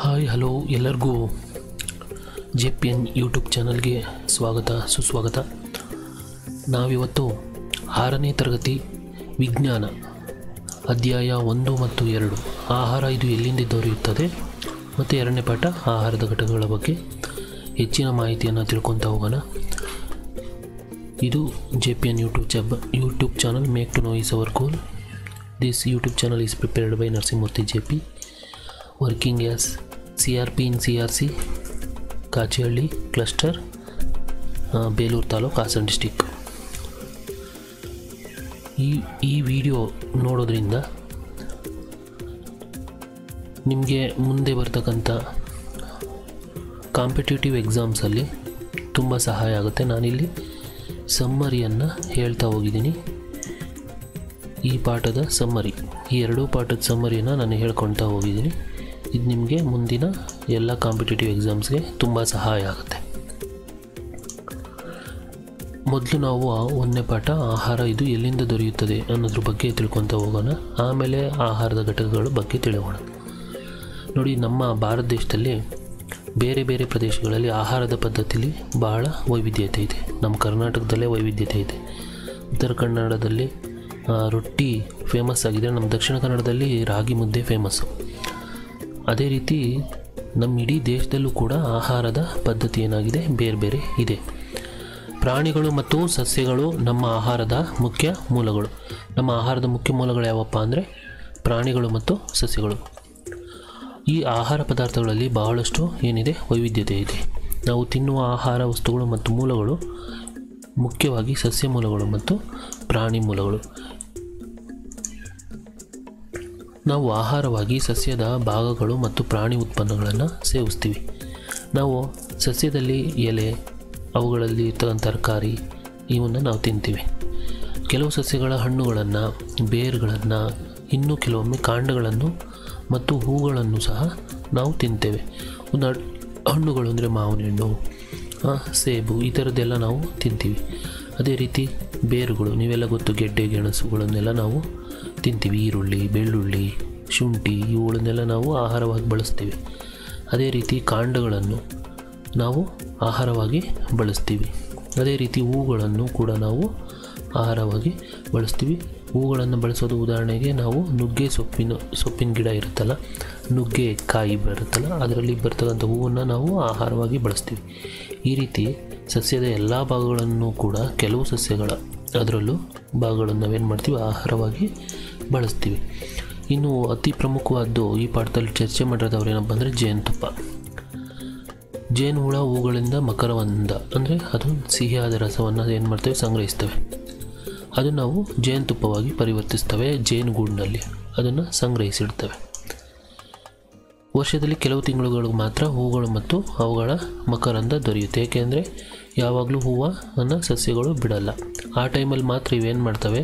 Hi hello ಎಲ್ಲರಿಗೂ J P N YouTube ಚಾನಲ್ಗೆ ಸ್ವಾಗತ ಸುಸ್ವಾಗತ. ನಾವಿವತ್ತು 6ನೇ ತರಗತಿ ವಿಜ್ಞಾನ ಅಧ್ಯಾಯ 1 ಮತ್ತು 2 ಆಹಾರ ಇದು ಎಲ್ಲಿಂದ ದೊರೆಯುತ್ತದೆ ಮತ್ತು 2ನೇ ಪಾಠ ಆಹಾರದ ಘಟಕಗಳ ಬಗ್ಗೆ ಹೆಚ್ಚಿನ ಮಾಹಿತಿಯನ್ನು ತಿಳ್ಕೊತಾ ಹೋಗೋಣ. ಇದು J P N YouTube channel. Make to noise our goal. This YouTube channel is prepared by Narasimhamurthy J P, working as CRP in CRC Kachihalli cluster, Belur Taluk, Hasan district. ಈ ವಿಡಿಯೋ ನೋಡೋದ್ರಿಂದ ನಿಮಗೆ ಮುಂದೆ ಬರ್ತಕ್ಕಂಥ ಕಾಂಪಿಟೇಟಿವ್ ಎಕ್ಸಾಮ್ಸಲ್ಲಿ ತುಂಬ ಸಹಾಯ ಆಗುತ್ತೆ. ನಾನಿಲ್ಲಿ ಸಮ್ಮರಿಯನ್ನು ಹೇಳ್ತಾ ಹೋಗಿದ್ದೀನಿ. ಈ ಪಾಠದ ಸಮ್ಮರಿ, ಈ ಎರಡೂ ಪಾಠದ ಸಮ್ಮರಿಯನ್ನು ನಾನು ಹೇಳ್ಕೊಳ್ತಾ ಹೋಗಿದ್ದೀನಿ. ಇದು ನಿಮಗೆ ಮುಂದಿನ ಎಲ್ಲ ಕಾಂಪಿಟೇಟಿವ್ ಎಕ್ಸಾಮ್ಸ್ಗೆ ತುಂಬ ಸಹಾಯ ಆಗುತ್ತೆ. ಮೊದಲು ನಾವು 1ನೇ ಪಾಠ ಆಹಾರ ಇದು ಎಲ್ಲಿಂದ ದೊರೆಯುತ್ತದೆ ಅನ್ನೋದ್ರ ಬಗ್ಗೆ ತಿಳ್ಕೊತಾ ಹೋಗೋಣ. ಆಮೇಲೆ ಆಹಾರದ ಘಟಕಗಳ ಬಗ್ಗೆ ತಿಳಿಯೋಣ. ನೋಡಿ, ನಮ್ಮ ಭಾರತ ದೇಶದಲ್ಲಿ ಬೇರೆ ಬೇರೆ ಪ್ರದೇಶಗಳಲ್ಲಿ ಆಹಾರದ ಪದ್ಧತಿಯಲ್ಲಿ ಬಹಳ ವೈವಿಧ್ಯತೆ ಇದೆ. ನಮ್ಮ ಕರ್ನಾಟಕದಲ್ಲೇ ವೈವಿಧ್ಯತೆ ಇದೆ. ಉತ್ತರ ಕನ್ನಡದಲ್ಲಿ ರೊಟ್ಟಿ ಫೇಮಸ್ ಆಗಿದೆ. ನಮ್ಮ ದಕ್ಷಿಣ ಕನ್ನಡದಲ್ಲಿ ರಾಗಿ ಮುದ್ದೆ ಫೇಮಸ್ಸು. ಅದೇ ರೀತಿ ನಮ್ಮ ಇಡೀ ದೇಶದಲ್ಲೂ ಕೂಡ ಆಹಾರದ ಪದ್ಧತಿ ಏನಾಗಿದೆ ಬೇರೆ ಬೇರೆ ಇದೆ. ಪ್ರಾಣಿಗಳು ಮತ್ತು ಸಸ್ಯಗಳು ನಮ್ಮ ಆಹಾರದ ಮುಖ್ಯ ಮೂಲಗಳು. ನಮ್ಮ ಆಹಾರದ ಮುಖ್ಯ ಮೂಲಗಳು ಯಾವಪ್ಪ ಅಂದರೆ ಪ್ರಾಣಿಗಳು ಮತ್ತು ಸಸ್ಯಗಳು. ಈ ಆಹಾರ ಪದಾರ್ಥಗಳಲ್ಲಿ ಬಹಳಷ್ಟು ಏನಿದೆ ವೈವಿಧ್ಯತೆ ಇದೆ. ನಾವು ತಿನ್ನುವ ಆಹಾರ ವಸ್ತುಗಳು ಮತ್ತು ಮೂಲಗಳು ಮುಖ್ಯವಾಗಿ ಸಸ್ಯ ಮೂಲಗಳು ಮತ್ತು ಪ್ರಾಣಿ ಮೂಲಗಳು. ನಾವು ಆಹಾರವಾಗಿ ಸಸ್ಯದ ಭಾಗಗಳು ಮತ್ತು ಪ್ರಾಣಿ ಉತ್ಪನ್ನಗಳನ್ನು ಸೇವಿಸ್ತೀವಿ. ನಾವು ಸಸ್ಯದಲ್ಲಿ ಎಲೆ, ಅವುಗಳಲ್ಲಿ ಇರ್ತಕ್ಕಂಥ ತರಕಾರಿ, ಇವನ್ನು ನಾವು ತಿಂತೀವಿ. ಕೆಲವು ಸಸ್ಯಗಳ ಹಣ್ಣುಗಳನ್ನು, ಬೇರುಗಳನ್ನು, ಇನ್ನೂ ಕೆಲವೊಮ್ಮೆ ಕಾಂಡಗಳನ್ನು ಮತ್ತು ಹೂಗಳನ್ನು ಸಹ ನಾವು ತಿಂತೇವೆ. ಹಣ್ಣುಗಳು ಅಂದರೆ ಮಾವಿನ ಹಣ್ಣು, ಸೇಬು, ಈ ಥರದ್ದೆಲ್ಲ ನಾವು ತಿಂತೀವಿ. ಅದೇ ರೀತಿ ಬೇರುಗಳು, ನೀವೆಲ್ಲ ಗೊತ್ತು, ಗೆಡ್ಡೆ ಗೆಣಸುಗಳನ್ನೆಲ್ಲ ನಾವು ತಿಂತೀವಿ. ಈರುಳ್ಳಿ, ಬೆಳ್ಳುಳ್ಳಿ, ಶುಂಠಿ ಇವುಗಳನ್ನೆಲ್ಲ ನಾವು ಆಹಾರವಾಗಿ ಬಳಸ್ತೀವಿ. ಅದೇ ರೀತಿ ಕಾಂಡಗಳನ್ನು ನಾವು ಆಹಾರವಾಗಿ ಬಳಸ್ತೀವಿ. ಅದೇ ರೀತಿ ಹೂಗಳನ್ನು ಕೂಡ ನಾವು ಆಹಾರವಾಗಿ ಬಳಸ್ತೀವಿ. ಹೂಗಳನ್ನು ಬಳಸೋದು, ಉದಾಹರಣೆಗೆ ನಾವು ನುಗ್ಗೆ ಸೊಪ್ಪಿನ ಗಿಡ ಇರುತ್ತಲ್ಲ, ನುಗ್ಗೆ ಕಾಯಿ ಬರುತ್ತಲ್ಲ, ಅದರಲ್ಲಿ ಬರ್ತಕ್ಕಂಥ ಹೂವನ್ನು ನಾವು ಆಹಾರವಾಗಿ ಬಳಸ್ತೀವಿ. ಈ ರೀತಿ ಸಸ್ಯದ ಎಲ್ಲ ಭಾಗಗಳನ್ನು ಕೂಡ, ಕೆಲವು ಸಸ್ಯಗಳ ಅದರಲ್ಲೂ ಭಾಗಗಳನ್ನು ನಾವೇನು ಮಾಡ್ತೀವಿ ಆಹಾರವಾಗಿ ಬಳಸ್ತೀವಿ. ಇನ್ನು ಅತಿ ಪ್ರಮುಖವಾದ್ದು ಈ ಪಾಠದಲ್ಲಿ ಚರ್ಚೆ ಮಾಡಿರೋದವ್ರು ಏನಪ್ಪ ಅಂದರೆ ಜೇನುತುಪ್ಪ. ಜೇನುಹುಳ ಹೂಗಳಿಂದ ಮಕರವಂದ ಅಂದರೆ ಅದು ಸಿಹಿಯಾದ ರಸವನ್ನು ಏನು ಮಾಡ್ತೇವೆ, ಸಂಗ್ರಹಿಸ್ತೇವೆ. ಅದು ನಾವು ಜೇನುತುಪ್ಪವಾಗಿ ಪರಿವರ್ತಿಸ್ತೇವೆ. ಜೇನುಗೂಡಿನಲ್ಲಿ ಅದನ್ನು ಸಂಗ್ರಹಿಸಿಡ್ತೇವೆ. ವರ್ಷದಲ್ಲಿ ಕೆಲವು ತಿಂಗಳುಗಳಿಗೆ ಮಾತ್ರ ಹೂಗಳು ಮತ್ತು ಅವುಗಳ ಮಕರಂದ ದೊರೆಯುತ್ತೆ. ಏಕೆಂದರೆ ಯಾವಾಗಲೂ ಹೂವನ್ನು ಸಸ್ಯಗಳು ಬಿಡಲ್ಲ. ಆ ಟೈಮಲ್ಲಿ ಮಾತ್ರ ಇವೇನು ಮಾಡ್ತವೆ,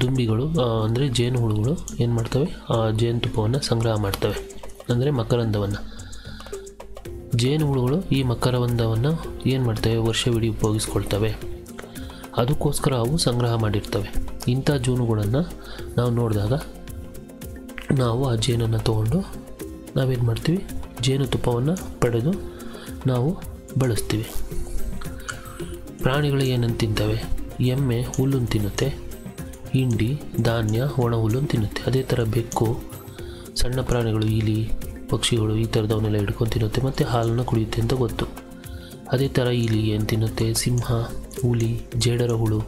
ದುಂಬಿಗಳು ಅಂದರೆ ಜೇನುಹುಳುಗಳು ಏನು ಮಾಡ್ತವೆ, ಆ ಜೇನುತುಪ್ಪವನ್ನು ಸಂಗ್ರಹ ಮಾಡ್ತವೆ, ಅಂದರೆ ಮಕರಂದವನ್ನು. ಜೇನುಹುಳುಗಳು ಈ ಮಕರಂದವನ್ನು ಏನು ಮಾಡ್ತವೆ, ವರ್ಷವಿಡೀ ಉಪಯೋಗಿಸ್ಕೊಳ್ತವೆ. ಅದಕ್ಕೋಸ್ಕರ ಅವು ಸಂಗ್ರಹ ಮಾಡಿರ್ತವೆ. ಇಂಥ ಜೇನುಗಳನ್ನು ನಾವು ನೋಡಿದಾಗ ನಾವು ಆ ಜೇನನ್ನು ತೊಗೊಂಡು ನಾವೇನು ಮಾಡ್ತೀವಿ, ಜೇನುತುಪ್ಪವನ್ನು ಪಡೆದು ನಾವು ಬಳಸ್ತೀವಿ. ಪ್ರಾಣಿಗಳು ಏನನ್ನು ತಿಂತವೆ, ಎಮ್ಮೆ ಹುಲ್ಲನ್ನು ತಿನ್ನುತ್ತೆ, ಹಿಂಡಿ ಧಾನ್ಯ ಒಣ ಹುಲ್ಲನ್ನು ತಿನ್ನುತ್ತೆ. ಅದೇ ಥರ ಬೆಕ್ಕು, ಸಣ್ಣ ಪ್ರಾಣಿಗಳು, ಇಲಿ, ಪಕ್ಷಿಗಳು ಈ ಥರದವನ್ನೆಲ್ಲ ಹಿಡ್ಕೊಂಡು ತಿನ್ನುತ್ತೆ ಮತ್ತು ಹಾಲನ್ನು ಕುಡಿಯುತ್ತೆ ಅಂತ ಗೊತ್ತು. ಅದೇ ಥರ ಇಲಿ ಏನು ತಿನ್ನುತ್ತೆ, ಸಿಂಹ, ಹುಲಿ, ಜೇಡರ ಹುಳು,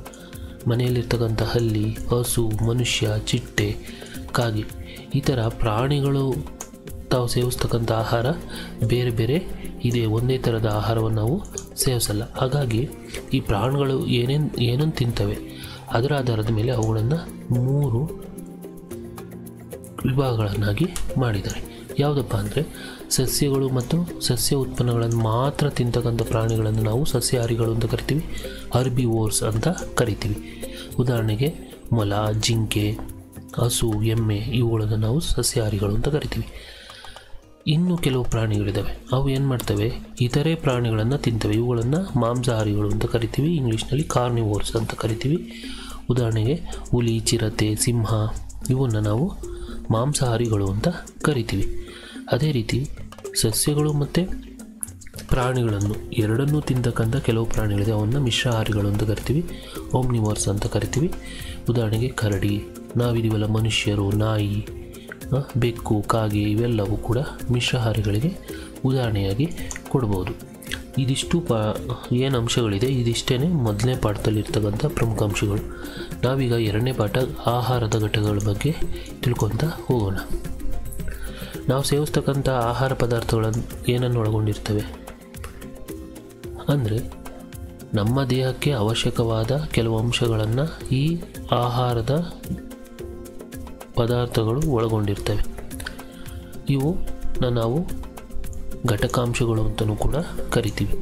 ಮನೆಯಲ್ಲಿರ್ತಕ್ಕಂಥ ಹಲ್ಲಿ, ಹಸು, ಮನುಷ್ಯ, ಚಿಟ್ಟೆ, ಕಾಗೆ ಈ ಥರ ಪ್ರಾಣಿಗಳು ತಾವು ಸೇವಿಸ್ತಕ್ಕಂಥ ಆಹಾರ ಬೇರೆ ಬೇರೆ ಇದೆ. ಒಂದೇ ಥರದ ಆಹಾರವನ್ನು ನಾವು ಸೇವಿಸಲ್ಲ. ಹಾಗಾಗಿ ಈ ಪ್ರಾಣಿಗಳು ಏನೇನು ತಿಂತವೆ ಅದರ ಆಧಾರದ ಮೇಲೆ ಅವುಗಳನ್ನು 3 ವಿಭಾಗಗಳನ್ನಾಗಿ ಮಾಡಿದ್ದಾರೆ. ಯಾವುದಪ್ಪ ಅಂದರೆ ಸಸ್ಯಗಳು ಮತ್ತು ಸಸ್ಯ ಉತ್ಪನ್ನಗಳನ್ನು ಮಾತ್ರ ತಿಂತಕ್ಕಂಥ ಪ್ರಾಣಿಗಳನ್ನು ನಾವು ಸಸ್ಯಾಹಾರಿಗಳು ಅಂತ ಕರಿತೀವಿ, ಹರ್ಬಿವೋರ್ಸ್ ಅಂತ ಕರಿತೀವಿ. ಉದಾಹರಣೆಗೆ ಮೊಲ, ಜಿಂಕೆ, ಹಸು, ಎಮ್ಮೆ ಇವುಗಳನ್ನು ನಾವು ಸಸ್ಯಾಹಾರಿಗಳು ಅಂತ ಕರಿತೀವಿ. ಇನ್ನೂ ಕೆಲವು ಪ್ರಾಣಿಗಳಿದ್ದಾವೆ, ಅವು ಏನು ಮಾಡ್ತವೆ, ಇತರೆ ಪ್ರಾಣಿಗಳನ್ನು ತಿಂತವೆ. ಇವುಗಳನ್ನು ಮಾಂಸಾಹಾರಿಗಳು ಅಂತ ಕರಿತೀವಿ, ಇಂಗ್ಲೀಷ್ನಲ್ಲಿ ಕಾರ್ನಿವೋರ್ಸ್ ಅಂತ ಕರಿತೀವಿ. ಉದಾಹರಣೆಗೆ ಹುಲಿ, ಚಿರತೆ, ಸಿಂಹ ಇವನ್ನು ನಾವು ಮಾಂಸಾಹಾರಿಗಳು ಅಂತ ಕರಿತೀವಿ. ಅದೇ ರೀತಿ ಸಸ್ಯಗಳು ಮತ್ತು ಪ್ರಾಣಿಗಳನ್ನು ಎರಡನ್ನೂ ತಿಂದಕ್ಕಂಥ ಕೆಲವು ಪ್ರಾಣಿಗಳಿದೆ, ಅವನ್ನು ಮಿಶ್ರಾಹಾರಿಗಳು ಅಂತ ಕರಿತೀವಿ, ಓಮ್ನಿವರ್ಸ್ ಅಂತ ಕರಿತೀವಿ. ಉದಾಹರಣೆಗೆ ಕರಡಿ, ನಾವಿದೀವಲ್ಲ ಮನುಷ್ಯರು, ನಾಯಿ, ಬೆಕ್ಕು, ಕಾಗೆ ಇವೆಲ್ಲವೂ ಕೂಡ ಮಿಶ್ರಾಹಾರಿಗಳಿಗೆ ಉದಾಹರಣೆಯಾಗಿ ಕೊಡ್ಬೋದು. ಇದಿಷ್ಟು ಏನು ಅಂಶಗಳಿದೆ, ಇದಿಷ್ಟೇ ಮೊದಲನೇ ಪಾಠದಲ್ಲಿರ್ತಕ್ಕಂಥ ಪ್ರಮುಖ ಅಂಶಗಳು. ನಾವೀಗ ಎರಡನೇ ಪಾಠ ಆಹಾರದ ಘಟಕಗಳ ಬಗ್ಗೆ ತಿಳ್ಕೊತಾ ಹೋಗೋಣ. ನಾವು ಸೇವಿಸ್ತಕ್ಕಂಥ ಆಹಾರ ಪದಾರ್ಥಗಳನ್ನು ಏನನ್ನು ಒಳಗೊಂಡಿರ್ತವೆ ಅಂದರೆ, ನಮ್ಮ ದೇಹಕ್ಕೆ ಅವಶ್ಯಕವಾದ ಕೆಲವು ಅಂಶಗಳನ್ನು ಈ ಆಹಾರದ ಪದಾರ್ಥಗಳು ಒಳಗೊಂಡಿರ್ತವೆ. ಇವು ನಾವು ಘಟಕಾಂಶಗಳು ಅಂತಲೂ ಕೂಡ ಕರಿತೀವಿ.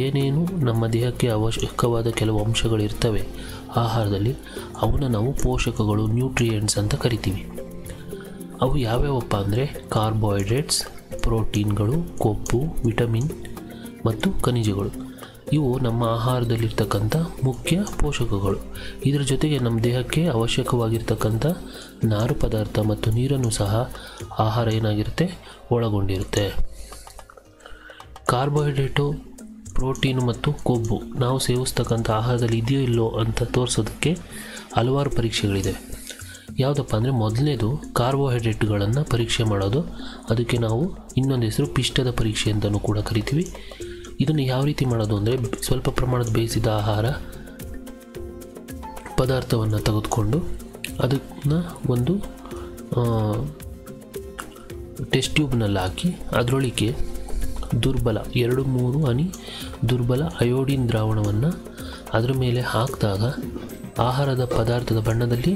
ಏನೇನು ನಮ್ಮ ದೇಹಕ್ಕೆ ಅವಶ್ಯಕವಾದ ಕೆಲವು ಅಂಶಗಳಿರ್ತವೆ ಆಹಾರದಲ್ಲಿ, ಅವನ್ನ ನಾವು ಪೋಷಕಗಳು, ನ್ಯೂಟ್ರಿಯೆಂಟ್ಸ್ ಅಂತ ಕರಿತೀವಿ. ಅವು ಯಾವ್ಯಾವಪ್ಪ ಅಂದರೆ ಕಾರ್ಬೋಹೈಡ್ರೇಟ್ಸ್, ಪ್ರೋಟೀನ್ಗಳು, ಕೊಬ್ಬು, ವಿಟಮಿನ್ ಮತ್ತು ಖನಿಜಗಳು. ಇವು ನಮ್ಮ ಆಹಾರದಲ್ಲಿರ್ತಕ್ಕಂಥ ಮುಖ್ಯ ಪೋಷಕಗಳು. ಇದರ ಜೊತೆಗೆ ನಮ್ಮ ದೇಹಕ್ಕೆ ಅವಶ್ಯಕವಾಗಿರ್ತಕ್ಕಂಥ ನಾರು ಪದಾರ್ಥ ಮತ್ತು ನೀರನ್ನು ಸಹ ಆಹಾರ ಏನಾಗಿರುತ್ತೆ, ಒಳಗೊಂಡಿರುತ್ತೆ. ಕಾರ್ಬೋಹೈಡ್ರೇಟು, ಪ್ರೋಟೀನು ಮತ್ತು ಕೊಬ್ಬು ನಾವು ಸೇವಿಸ್ತಕ್ಕಂಥ ಆಹಾರದಲ್ಲಿ ಇದೆಯೋ ಇಲ್ಲೋ ಅಂತ ತೋರಿಸೋದಕ್ಕೆ ಹಲವಾರು ಪರೀಕ್ಷೆಗಳಿದೆ. ಯಾವುದಪ್ಪ ಅಂದರೆ, ಮೊದಲನೇದು ಕಾರ್ಬೋಹೈಡ್ರೇಟ್ಗಳನ್ನು ಪರೀಕ್ಷೆ ಮಾಡೋದು. ಅದಕ್ಕೆ ನಾವು ಇನ್ನೊಂದು ಹೆಸರು ಪಿಷ್ಟದ ಪರೀಕ್ಷೆ ಅಂತಲೂ ಕೂಡ ಕರಿತೀವಿ. ಇದನ್ನು ಯಾವ ರೀತಿ ಮಾಡೋದು ಅಂದರೆ, ಸ್ವಲ್ಪ ಪ್ರಮಾಣದ ಬೇಯಿಸಿದ ಆಹಾರ ಪದಾರ್ಥವನ್ನು ತೆಗೆದುಕೊಂಡು ಅದನ್ನು ಒಂದು ಟೆಸ್ಟ್ ಟ್ಯೂಬ್ನಲ್ಲಿ ಹಾಕಿ ಅದರೊಳಗೆ ದುರ್ಬಲ 2-3 ಹನಿ ದುರ್ಬಲ ಅಯೋಡಿನ್ ದ್ರಾವಣವನ್ನು ಅದರ ಮೇಲೆ ಹಾಕಿದಾಗ ಆಹಾರದ ಪದಾರ್ಥದ ಬಣ್ಣದಲ್ಲಿ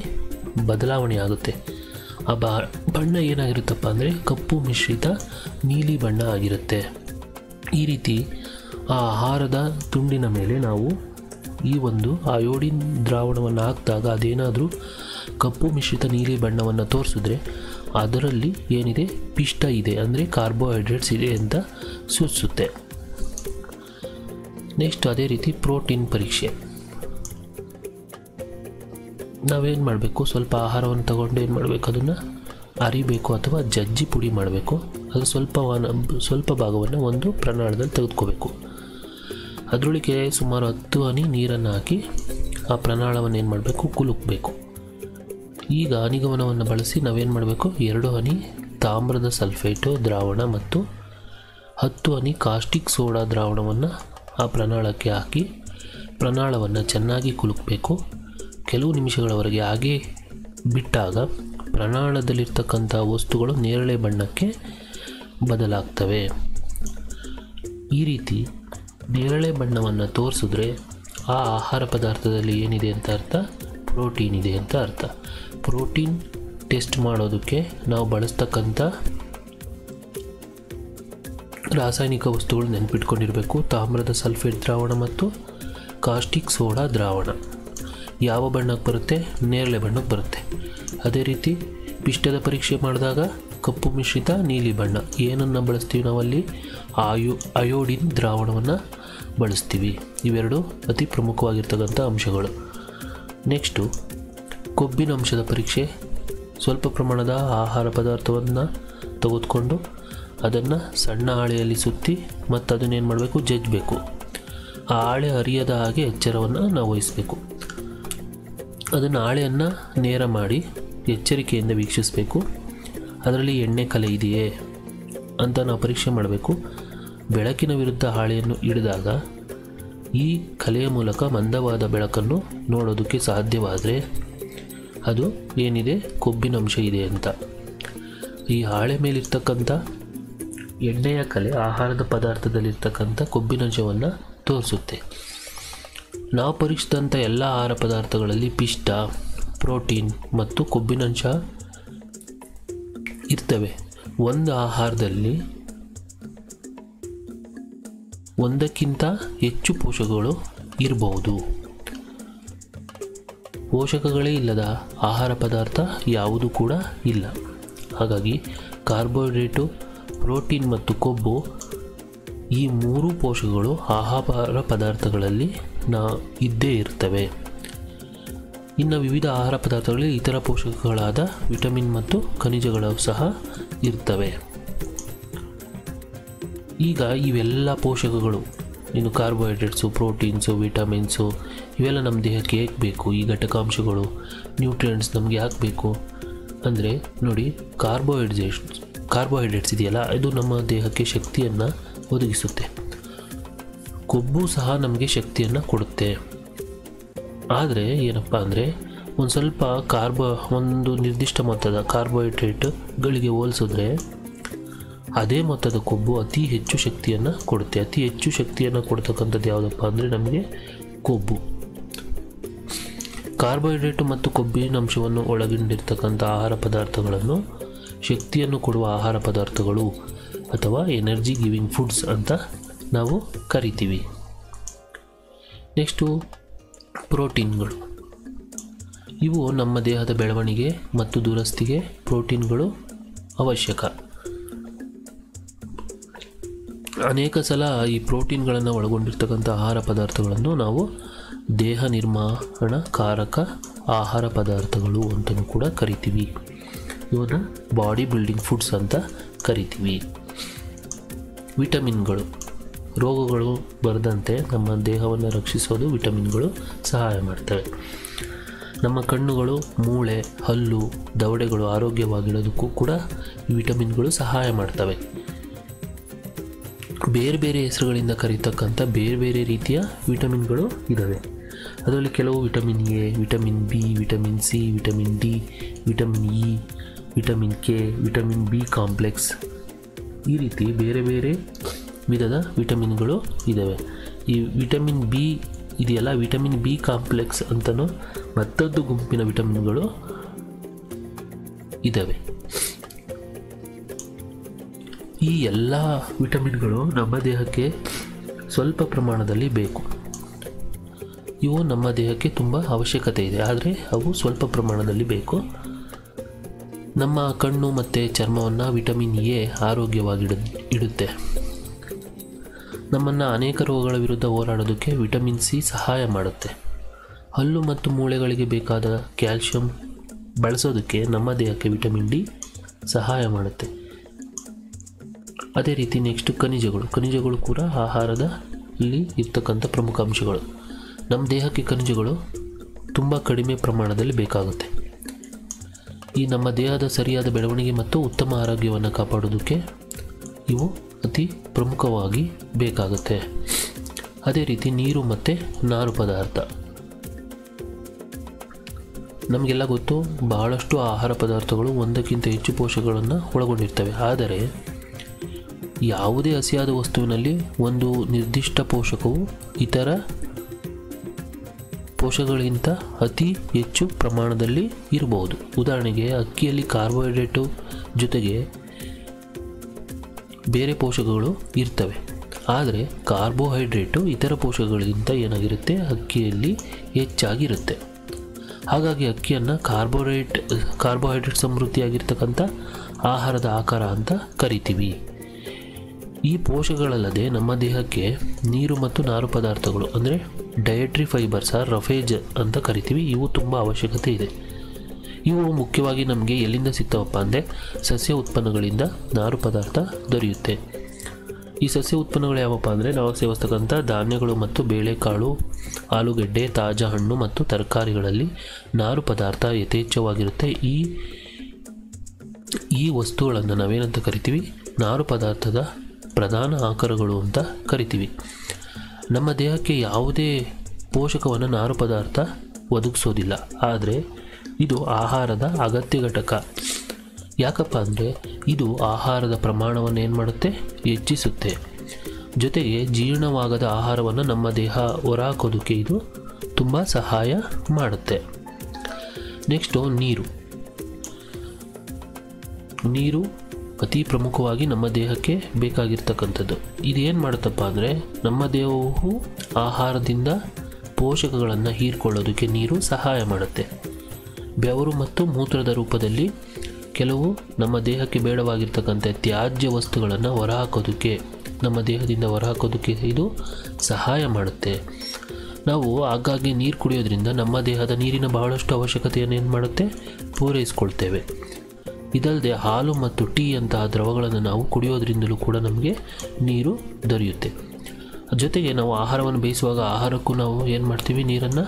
ಬದಲಾವಣೆ ಆಗುತ್ತೆ. ಆ ಬಣ್ಣ ಏನಾಗಿರುತ್ತಪ್ಪ ಅಂದರೆ ಕಪ್ಪು ಮಿಶ್ರಿತ ನೀಲಿ ಬಣ್ಣ ಆಗಿರುತ್ತೆ. ಈ ರೀತಿ ಆ ಆಹಾರದ ತುಂಡಿನ ಮೇಲೆ ನಾವು ಈ ಒಂದು ಅಯೋಡಿನ್ ದ್ರಾವಣವನ್ನು ಹಾಕಿದಾಗ ಅದೇನಾದರೂ ಕಪ್ಪು ಮಿಶ್ರಿತ ನೀಲಿ ಬಣ್ಣವನ್ನು ತೋರಿಸಿದ್ರೆ ಅದರಲ್ಲಿ ಏನಿದೆ, ಪಿಷ್ಟ ಇದೆ, ಅಂದರೆ ಕಾರ್ಬೋಹೈಡ್ರೇಟ್ಸ್ ಇದೆ ಅಂತ ಸೂಚಿಸುತ್ತೆ. ನೆಕ್ಸ್ಟ್ ಅದೇ ರೀತಿ ಪ್ರೋಟೀನ್ ಪರೀಕ್ಷೆ. ನಾವೇನು ಮಾಡಬೇಕು, ಸ್ವಲ್ಪ ಆಹಾರವನ್ನು ತಗೊಂಡು ಏನು ಮಾಡಬೇಕು, ಅದನ್ನು ಅರಿಬೇಕು ಅಥವಾ ಜಜ್ಜಿ ಪುಡಿ ಮಾಡಬೇಕು. ಅದು ಸ್ವಲ್ಪ ಭಾಗವನ್ನು ಒಂದು ಪ್ರಮಾಣದಲ್ಲಿ ತೆಗೆದುಕೋಬೇಕು. ಅದರೊಳಗೆ ಸುಮಾರು 10 ಹನಿ ನೀರನ್ನು ಹಾಕಿ ಆ ಪ್ರಮಾಣವನ್ನು ಏನು ಮಾಡಬೇಕು, ಕುಲುಕಬೇಕು. ಈಗ ಅನಿಗಮನವನ್ನು ಬಳಸಿ ನಾವೇನು ಮಾಡಬೇಕು, 2 ಹನಿ ತಾಮ್ರದ ಸಲ್ಫೇಟು ದ್ರಾವಣ ಮತ್ತು 10 ಹನಿ ಕಾಸ್ಟಿಕ್ ಸೋಡಾ ದ್ರಾವಣವನ್ನು ಆ ಪ್ರಮಾಣಕ್ಕೆ ಹಾಕಿ ಪ್ರಮಾಣವನ್ನು ಚೆನ್ನಾಗಿ ಕುಲುಕಬೇಕು. ಕೆಲವು ನಿಮಿಷಗಳವರೆಗೆ ಹಾಗೆ ಬಿಟ್ಟಾಗ ಪ್ರಮಾಣದಲ್ಲಿರ್ತಕ್ಕಂಥ ವಸ್ತುಗಳು ನೇರಳೆ ಬಣ್ಣಕ್ಕೆ ಬದಲಾಗ್ತವೆ. ಈ ರೀತಿ ನೇರಳೆ ಬಣ್ಣವನ್ನು ತೋರಿಸಿದ್ರೆ ಆ ಆಹಾರ ಪದಾರ್ಥದಲ್ಲಿ ಏನಿದೆ ಅಂತ ಅರ್ಥ, ಪ್ರೋಟೀನ್ ಇದೆ ಅಂತ ಅರ್ಥ. ಪ್ರೋಟೀನ್ ಟೆಸ್ಟ್ ಮಾಡೋದಕ್ಕೆ ನಾವು ಬಳಸ್ತಕ್ಕಂಥ ರಾಸಾಯನಿಕ ವಸ್ತುಗಳು ನೆನಪಿಟ್ಕೊಂಡಿರಬೇಕು. ತಾಮ್ರದ ಸಲ್ಫೇಟ್ ದ್ರಾವಣ ಮತ್ತು ಕಾಸ್ಟಿಕ್ ಸೋಡಾ ದ್ರಾವಣ ಯಾವ ಬಣ್ಣಕ್ಕೆ ಬರುತ್ತೆ, ನೇರಳೆ ಬಣ್ಣಕ್ಕೆ ಬರುತ್ತೆ. ಅದೇ ರೀತಿ ಪಿಷ್ಟದ ಪರೀಕ್ಷೆ ಮಾಡಿದಾಗ ಕಪ್ಪು ಮಿಶ್ರಿತ ನೀಲಿ ಬಣ್ಣ, ಏನನ್ನು ಬಳಸ್ತೀವಿ ನಾವಲ್ಲಿ, ಅಯೋಡಿನ್ ದ್ರಾವಣವನ್ನು ಬಳಸ್ತೀವಿ. ಇವೆರಡು ಅತಿ ಪ್ರಮುಖವಾಗಿರ್ತಕ್ಕಂಥ ಅಂಶಗಳು. ನೆಕ್ಸ್ಟು ಕೊಬ್ಬಿನ ಅಂಶದ ಪರೀಕ್ಷೆ. ಸ್ವಲ್ಪ ಪ್ರಮಾಣದ ಆಹಾರ ಪದಾರ್ಥವನ್ನು ತೆಗೆದುಕೊಂಡು ಅದನ್ನು ಸಣ್ಣ ಹಾಳೆಯಲ್ಲಿ ಸುತ್ತಿ ಮತ್ತು ಅದನ್ನೇನು ಮಾಡಬೇಕು, ಜಜ್ಜಬೇಕು. ಆ ಹಾಳೆ ಹರಿಯದ ಹಾಗೆ ಎಚ್ಚರವನ್ನು ನಾವು ವಹಿಸಬೇಕು. ಅದನ್ನು ಹಾಳೆಯನ್ನು ನೇರ ಮಾಡಿ ಎಚ್ಚರಿಕೆಯಿಂದ ವೀಕ್ಷಿಸಬೇಕು. ಅದರಲ್ಲಿ ಎಣ್ಣೆ ಕಲೆ ಇದೆಯೇ ಅಂತ ನಾವು ಪರೀಕ್ಷೆ ಮಾಡಬೇಕು. ಬೆಳಕಿನ ವಿರುದ್ಧ ಹಾಳೆಯನ್ನು ಹಿಡಿದಾಗ ಈ ಕಲೆಯ ಮೂಲಕ ಮಂದವಾದ ಬೆಳಕನ್ನು ನೋಡೋದಕ್ಕೆ ಸಾಧ್ಯವಾದರೆ ಅದು ಏನಿದೆ, ಕೊಬ್ಬಿನ ಅಂಶ ಇದೆ ಅಂತ. ಈ ಹಾಳೆ ಮೇಲಿರ್ತಕ್ಕಂಥ ಎಣ್ಣೆಯ ಕಲೆ ಆಹಾರದ ಪದಾರ್ಥದಲ್ಲಿರ್ತಕ್ಕಂಥ ಕೊಬ್ಬಿನಂಶವನ್ನು ತೋರಿಸುತ್ತೆ. ನಾವು ಪರೀಕ್ಷಿಸಿದಂಥ ಎಲ್ಲ ಆಹಾರ ಪದಾರ್ಥಗಳಲ್ಲಿ ಪಿಷ್ಟ, ಪ್ರೋಟೀನ್ ಮತ್ತು ಕೊಬ್ಬಿನಂಶ ಇರ್ತವೆ. ಒಂದು ಆಹಾರದಲ್ಲಿ ಒಂದಕ್ಕಿಂತ ಹೆಚ್ಚು ಪೋಷಕಗಳು ಇರಬಹುದು. ಪೋಷಕಗಳೇ ಇಲ್ಲದ ಆಹಾರ ಪದಾರ್ಥ ಯಾವುದೂ ಕೂಡ ಇಲ್ಲ. ಹಾಗಾಗಿ ಕಾರ್ಬೋಹೈಡ್ರೇಟು, ಪ್ರೋಟೀನ್ ಮತ್ತು ಕೊಬ್ಬು ಈ 3 ಪೋಷಕಗಳು ಆಹಾರ ಪದಾರ್ಥಗಳಲ್ಲಿ ಇದ್ದೇ ಇರ್ತವೆ. ಇನ್ನು ವಿವಿಧ ಆಹಾರ ಪದಾರ್ಥಗಳಲ್ಲಿ ಇತರ ಪೋಷಕಗಳಾದ ವಿಟಮಿನ್ ಮತ್ತು ಖನಿಜಗಳು ಸಹ ಇರ್ತವೆ. ಈಗ ಇವೆಲ್ಲ ಪೋಷಕಗಳು ಇನ್ನು ಕಾರ್ಬೋಹೈಡ್ರೇಟ್ಸು ಪ್ರೋಟೀನ್ಸು ವಿಟಮಿನ್ಸು ಇವೆಲ್ಲ ನಮ್ಮ ದೇಹಕ್ಕೆ ಯಾಕೆ ಬೇಕು, ಈ ಘಟಕಾಂಶಗಳು ನ್ಯೂಟ್ರಿಯೆಂಟ್ಸ್ ನಮಗೆ ಯಾಕೆ ಬೇಕು ಅಂದರೆ ನೋಡಿ, ಕಾರ್ಬೋಹೈಡ್ರೇಟ್ಸ್ ಇದೆಯಲ್ಲ ಇದು ನಮ್ಮ ದೇಹಕ್ಕೆ ಶಕ್ತಿಯನ್ನು ಒದಗಿಸುತ್ತೆ, ಕೊಬ್ಬು ಸಹ ನಮಗೆ ಶಕ್ತಿಯನ್ನು ಕೊಡುತ್ತೆ. ಆದರೆ ಏನಪ್ಪ ಅಂದರೆ ಒಂದು ಸ್ವಲ್ಪ ಒಂದು ನಿರ್ದಿಷ್ಟ ಮೊತ್ತದ ಕಾರ್ಬೋಹೈಡ್ರೇಟ್ಗಳಿಗೆ ಹೋಲಿಸಿದ್ರೆ ಅದೇ ಮೊತ್ತದ ಕೊಬ್ಬು ಅತಿ ಹೆಚ್ಚು ಶಕ್ತಿಯನ್ನು ಕೊಡುತ್ತೆ. ಅತಿ ಹೆಚ್ಚು ಶಕ್ತಿಯನ್ನು ಕೊಡ್ತಕ್ಕಂಥದ್ದು ಯಾವುದಪ್ಪ ಅಂದರೆ ನಮಗೆ ಕೊಬ್ಬು. ಕಾರ್ಬೋಹೈಡ್ರೇಟು ಮತ್ತು ಕೊಬ್ಬಿನ ಅಂಶವನ್ನು ಒಳಗೊಂಡಿರ್ತಕ್ಕಂಥ ಆಹಾರ ಪದಾರ್ಥಗಳನ್ನು ಶಕ್ತಿಯನ್ನು ಕೊಡುವ ಆಹಾರ ಪದಾರ್ಥಗಳು ಅಥವಾ ಎನರ್ಜಿ ಗಿವಿಂಗ್ ಫುಡ್ಸ್ ಅಂತ ನಾವು ಕರಿತೀವಿ. ನೆಕ್ಸ್ಟು ಪ್ರೋಟೀನ್ಗಳು. ಇವು ನಮ್ಮ ದೇಹದ ಬೆಳವಣಿಗೆ ಮತ್ತು ದುರಸ್ತಿಗೆ ಪ್ರೋಟೀನ್ಗಳು ಅವಶ್ಯಕ. ಅನೇಕ ಸಲ ಈ ಪ್ರೋಟೀನ್ಗಳನ್ನು ಒಳಗೊಂಡಿರ್ತಕ್ಕಂಥ ಆಹಾರ ಪದಾರ್ಥಗಳನ್ನು ನಾವು ದೇಹ ನಿರ್ಮಾಣಕಾರಕ ಆಹಾರ ಪದಾರ್ಥಗಳು ಅಂತಲೂ ಕೂಡ ಕರಿತೀವಿ. ಇವನ್ನ ಬಾಡಿ ಬಿಲ್ಡಿಂಗ್ ಫುಡ್ಸ್ ಅಂತ ಕರಿತೀವಿ. ವಿಟಮಿನ್ಗಳು. ರೋಗಗಳು ಬರದಂತೆ ನಮ್ಮ ದೇಹವನ್ನು ರಕ್ಷಿಸೋದು ವಿಟಮಿನ್ಗಳು ಸಹಾಯ ಮಾಡ್ತವೆ. ನಮ್ಮ ಕಣ್ಣುಗಳು, ಮೂಳೆ, ಹಲ್ಲು, ದವಡೆಗಳು ಆರೋಗ್ಯವಾಗಿಡೋದಕ್ಕೂ ಕೂಡ ವಿಟಮಿನ್ಗಳು ಸಹಾಯ ಮಾಡ್ತವೆ. ಬೇರೆ ಬೇರೆ ಹೆಸರುಗಳಿಂದ ಕರೀತಕ್ಕಂಥ ಬೇರೆ ಬೇರೆ ರೀತಿಯ ವಿಟಮಿನ್ಗಳು ಇದ್ದಾವೆ. ಅದರಲ್ಲಿ ಕೆಲವು vitamin A, vitamin B, vitamin C, vitamin D, vitamin E, vitamin K, vitamin B complex, ಈ ರೀತಿ ಬೇರೆ ಬೇರೆ ವಿಧದ ವಿಟಮಿನ್ಗಳು ಇದ್ದಾವೆ. ಈ ವಿಟಮಿನ್ ಬಿ ಇದೆಯಲ್ಲ, ವಿಟಮಿನ್ ಬಿ ಕಾಂಪ್ಲೆಕ್ಸ್ ಅಂತಲೂ ಮತ್ತೊಂದು ಗುಂಪಿನ ವಿಟಮಿನ್ಗಳು ಇದ್ದಾವೆ. ಈ ಎಲ್ಲ ವಿಟಮಿನ್ಗಳು ನಮ್ಮ ದೇಹಕ್ಕೆ ಸ್ವಲ್ಪ ಪ್ರಮಾಣದಲ್ಲಿ ಬೇಕು. ಇವು ನಮ್ಮ ದೇಹಕ್ಕೆ ತುಂಬ ಅವಶ್ಯಕತೆ ಇದೆ, ಆದರೆ ಅವು ಸ್ವಲ್ಪ ಪ್ರಮಾಣದಲ್ಲಿ ಬೇಕು. ನಮ್ಮ ಕಣ್ಣು ಮತ್ತು ಚರ್ಮವನ್ನು ವಿಟಮಿನ್ ಎ ಆರೋಗ್ಯವಾಗಿಡುತ್ತೆ. ನಮ್ಮನ್ನು ಅನೇಕ ರೋಗಗಳ ವಿರುದ್ಧ ಹೋರಾಡೋದಕ್ಕೆ ವಿಟಮಿನ್ ಸಿ ಸಹಾಯ ಮಾಡುತ್ತೆ. ಹಲ್ಲು ಮತ್ತು ಮೂಳೆಗಳಿಗೆ ಬೇಕಾದ ಕ್ಯಾಲ್ಶಿಯಂ ಬಳಸೋದಕ್ಕೆ ನಮ್ಮ ದೇಹಕ್ಕೆ ವಿಟಮಿನ್ ಡಿ ಸಹಾಯ ಮಾಡುತ್ತೆ. ಅದೇ ರೀತಿ ನೆಕ್ಸ್ಟ್ ಖನಿಜಗಳು. ಖನಿಜಗಳು ಕೂಡ ಆಹಾರದಲ್ಲಿ ಇರ್ತಕ್ಕಂಥ ಪ್ರಮುಖ ಅಂಶಗಳು. ನಮ್ಮ ದೇಹಕ್ಕೆ ಖನಿಜಗಳು ತುಂಬ ಕಡಿಮೆ ಪ್ರಮಾಣದಲ್ಲಿ ಬೇಕಾಗುತ್ತೆ. ಈ ನಮ್ಮ ದೇಹದ ಸರಿಯಾದ ಬೆಳವಣಿಗೆ ಮತ್ತು ಉತ್ತಮ ಆರೋಗ್ಯವನ್ನು ಕಾಪಾಡೋದಕ್ಕೆ ಇವು ಅತಿ ಪ್ರಮುಖವಾಗಿ ಬೇಕಾಗುತ್ತೆ. ಅದೇ ರೀತಿ ನೀರು ಮತ್ತು ನಾರು ಪದಾರ್ಥ. ನಮಗೆಲ್ಲ ಗೊತ್ತು, ಬಹಳಷ್ಟು ಆಹಾರ ಪದಾರ್ಥಗಳು ಒಂದಕ್ಕಿಂತ ಹೆಚ್ಚು ಪೋಷಕಗಳನ್ನು ಒಳಗೊಂಡಿರ್ತವೆ. ಆದರೆ ಯಾವುದೇ ಹಸಿಯಾದ ವಸ್ತುವಿನಲ್ಲಿ ಒಂದು ನಿರ್ದಿಷ್ಟ ಪೋಷಕವು ಇತರ ಪೋಷಕಗಳಿಗಿಂತ ಅತಿ ಹೆಚ್ಚು ಪ್ರಮಾಣದಲ್ಲಿ ಇರಬಹುದು. ಉದಾಹರಣೆಗೆ ಅಕ್ಕಿಯಲ್ಲಿ ಕಾರ್ಬೋಹೈಡ್ರೇಟು ಜೊತೆಗೆ ಬೇರೆ ಪೋಷಕಗಳು ಇರ್ತವೆ, ಆದರೆ ಕಾರ್ಬೋಹೈಡ್ರೇಟು ಇತರ ಪೋಷಕಗಳಿಗಿಂತ ಏನಾಗಿರುತ್ತೆ, ಅಕ್ಕಿಯಲ್ಲಿ ಹೆಚ್ಚಾಗಿರುತ್ತೆ. ಹಾಗಾಗಿ ಅಕ್ಕಿಯನ್ನು ಕಾರ್ಬೋಹೈಡ್ರೇಟ್ ಸಮೃದ್ಧಿಯಾಗಿರ್ತಕ್ಕಂಥ ಆಹಾರದ ಆಕಾರ ಅಂತ ಕರಿತೀವಿ. ಈ ಪೋಷಕಗಳಲ್ಲದೆ ನಮ್ಮ ದೇಹಕ್ಕೆ ನೀರು ಮತ್ತು ನಾರು ಪದಾರ್ಥಗಳು ಅಂದರೆ ಡಯಟ್ರಿ ಫೈಬರ್ಸ್ ಆರ್ ರಫೇಜ್ ಅಂತ ಕರಿತೀವಿ, ಇವು ತುಂಬ ಅವಶ್ಯಕತೆ ಇದೆ. ಇವು ಮುಖ್ಯವಾಗಿ ನಮಗೆ ಎಲ್ಲಿಂದ ಸಿಗ್ತಾವಪ್ಪ ಅಂದರೆ ಸಸ್ಯ ಉತ್ಪನ್ನಗಳಿಂದ ನಾರು ಪದಾರ್ಥ ದೊರೆಯುತ್ತೆ. ಈ ಸಸ್ಯ ಉತ್ಪನ್ನಗಳು ಯಾವಪ್ಪ ಅಂದರೆ ನಾವು ಸೇವಿಸ್ತಕ್ಕಂಥ ಧಾನ್ಯಗಳು ಮತ್ತು ಬೇಳೆಕಾಳು, ಆಲೂಗೆಡ್ಡೆ, ತಾಜಾ ಹಣ್ಣು ಮತ್ತು ತರಕಾರಿಗಳಲ್ಲಿ ನಾರು ಪದಾರ್ಥ ಯಥೇಚ್ಛವಾಗಿರುತ್ತೆ. ಈ ವಸ್ತುಗಳನ್ನು ನಾವೇನಂತ ಕರಿತೀವಿ, ನಾರು ಪದಾರ್ಥದ ಪ್ರಧಾನ ಆಕರಗಳು ಅಂತ ಕರಿತೀವಿ. ನಮ್ಮ ದೇಹಕ್ಕೆ ಯಾವುದೇ ಪೋಷಕವನ್ನು ನಾರು ಪದಾರ್ಥ ಒದಗಿಸೋದಿಲ್ಲ, ಆದರೆ ಇದು ಆಹಾರದ ಅಗತ್ಯ ಘಟಕ. ಯಾಕಪ್ಪ ಅಂದರೆ ಇದು ಆಹಾರದ ಪ್ರಮಾಣವನ್ನು ಏನು ಮಾಡುತ್ತೆ, ಹೆಚ್ಚಿಸುತ್ತೆ. ಜೊತೆಗೆ ಜೀರ್ಣವಾಗದ ಆಹಾರವನ್ನು ನಮ್ಮ ದೇಹ ಹೊರಹಾಕೋದಕ್ಕೆ ಇದು ತುಂಬ ಸಹಾಯ ಮಾಡುತ್ತೆ. ನೆಕ್ಸ್ಟು ನೀರು. ನೀರು ಅತಿ ಪ್ರಮುಖವಾಗಿ ನಮ್ಮ ದೇಹಕ್ಕೆ ಬೇಕಾಗಿರ್ತಕ್ಕಂಥದ್ದು. ಇದೇನು ಮಾಡುತ್ತಪ್ಪ ಅಂದರೆ ನಮ್ಮ ದೇಹವು ಆಹಾರದಿಂದ ಪೋಷಕಗಳನ್ನು ಹೀರಿಕೊಳ್ಳೋದಕ್ಕೆ ನೀರು ಸಹಾಯ ಮಾಡುತ್ತೆ. ಬೆವರು ಮತ್ತು ಮೂತ್ರದ ರೂಪದಲ್ಲಿ ಕೆಲವು ನಮ್ಮ ದೇಹಕ್ಕೆ ಬೇಡವಾಗಿರ್ತಕ್ಕಂಥ ತ್ಯಾಜ್ಯ ವಸ್ತುಗಳನ್ನು ಹೊರಹಾಕೋದಕ್ಕೆ, ನಮ್ಮ ದೇಹದಿಂದ ಹೊರಹಾಕೋದಕ್ಕೆ ಇದು ಸಹಾಯ ಮಾಡುತ್ತೆ. ನಾವು ಆಗಾಗ್ಗೆ ನೀರು ಕುಡಿಯೋದ್ರಿಂದ ನಮ್ಮ ದೇಹದ ನೀರಿನ ಬಹಳಷ್ಟು ಅವಶ್ಯಕತೆಯನ್ನು ಏನು ಮಾಡುತ್ತೆ, ಪೂರೈಸ್ಕೊಳ್ತೇವೆ. ಇದಲ್ಲದೆ ಹಾಲು ಮತ್ತು ಟೀ ಅಂತಹ ದ್ರವಗಳನ್ನು ನಾವು ಕುಡಿಯೋದ್ರಿಂದಲೂ ಕೂಡ ನಮಗೆ ನೀರು ದೊರೆಯುತ್ತೆ. ಜೊತೆಗೆ ನಾವು ಆಹಾರವನ್ನು ಬೇಯಿಸುವಾಗ ಆಹಾರಕ್ಕೂ ನಾವು ಏನು ಮಾಡ್ತೀವಿ, ನೀರನ್ನು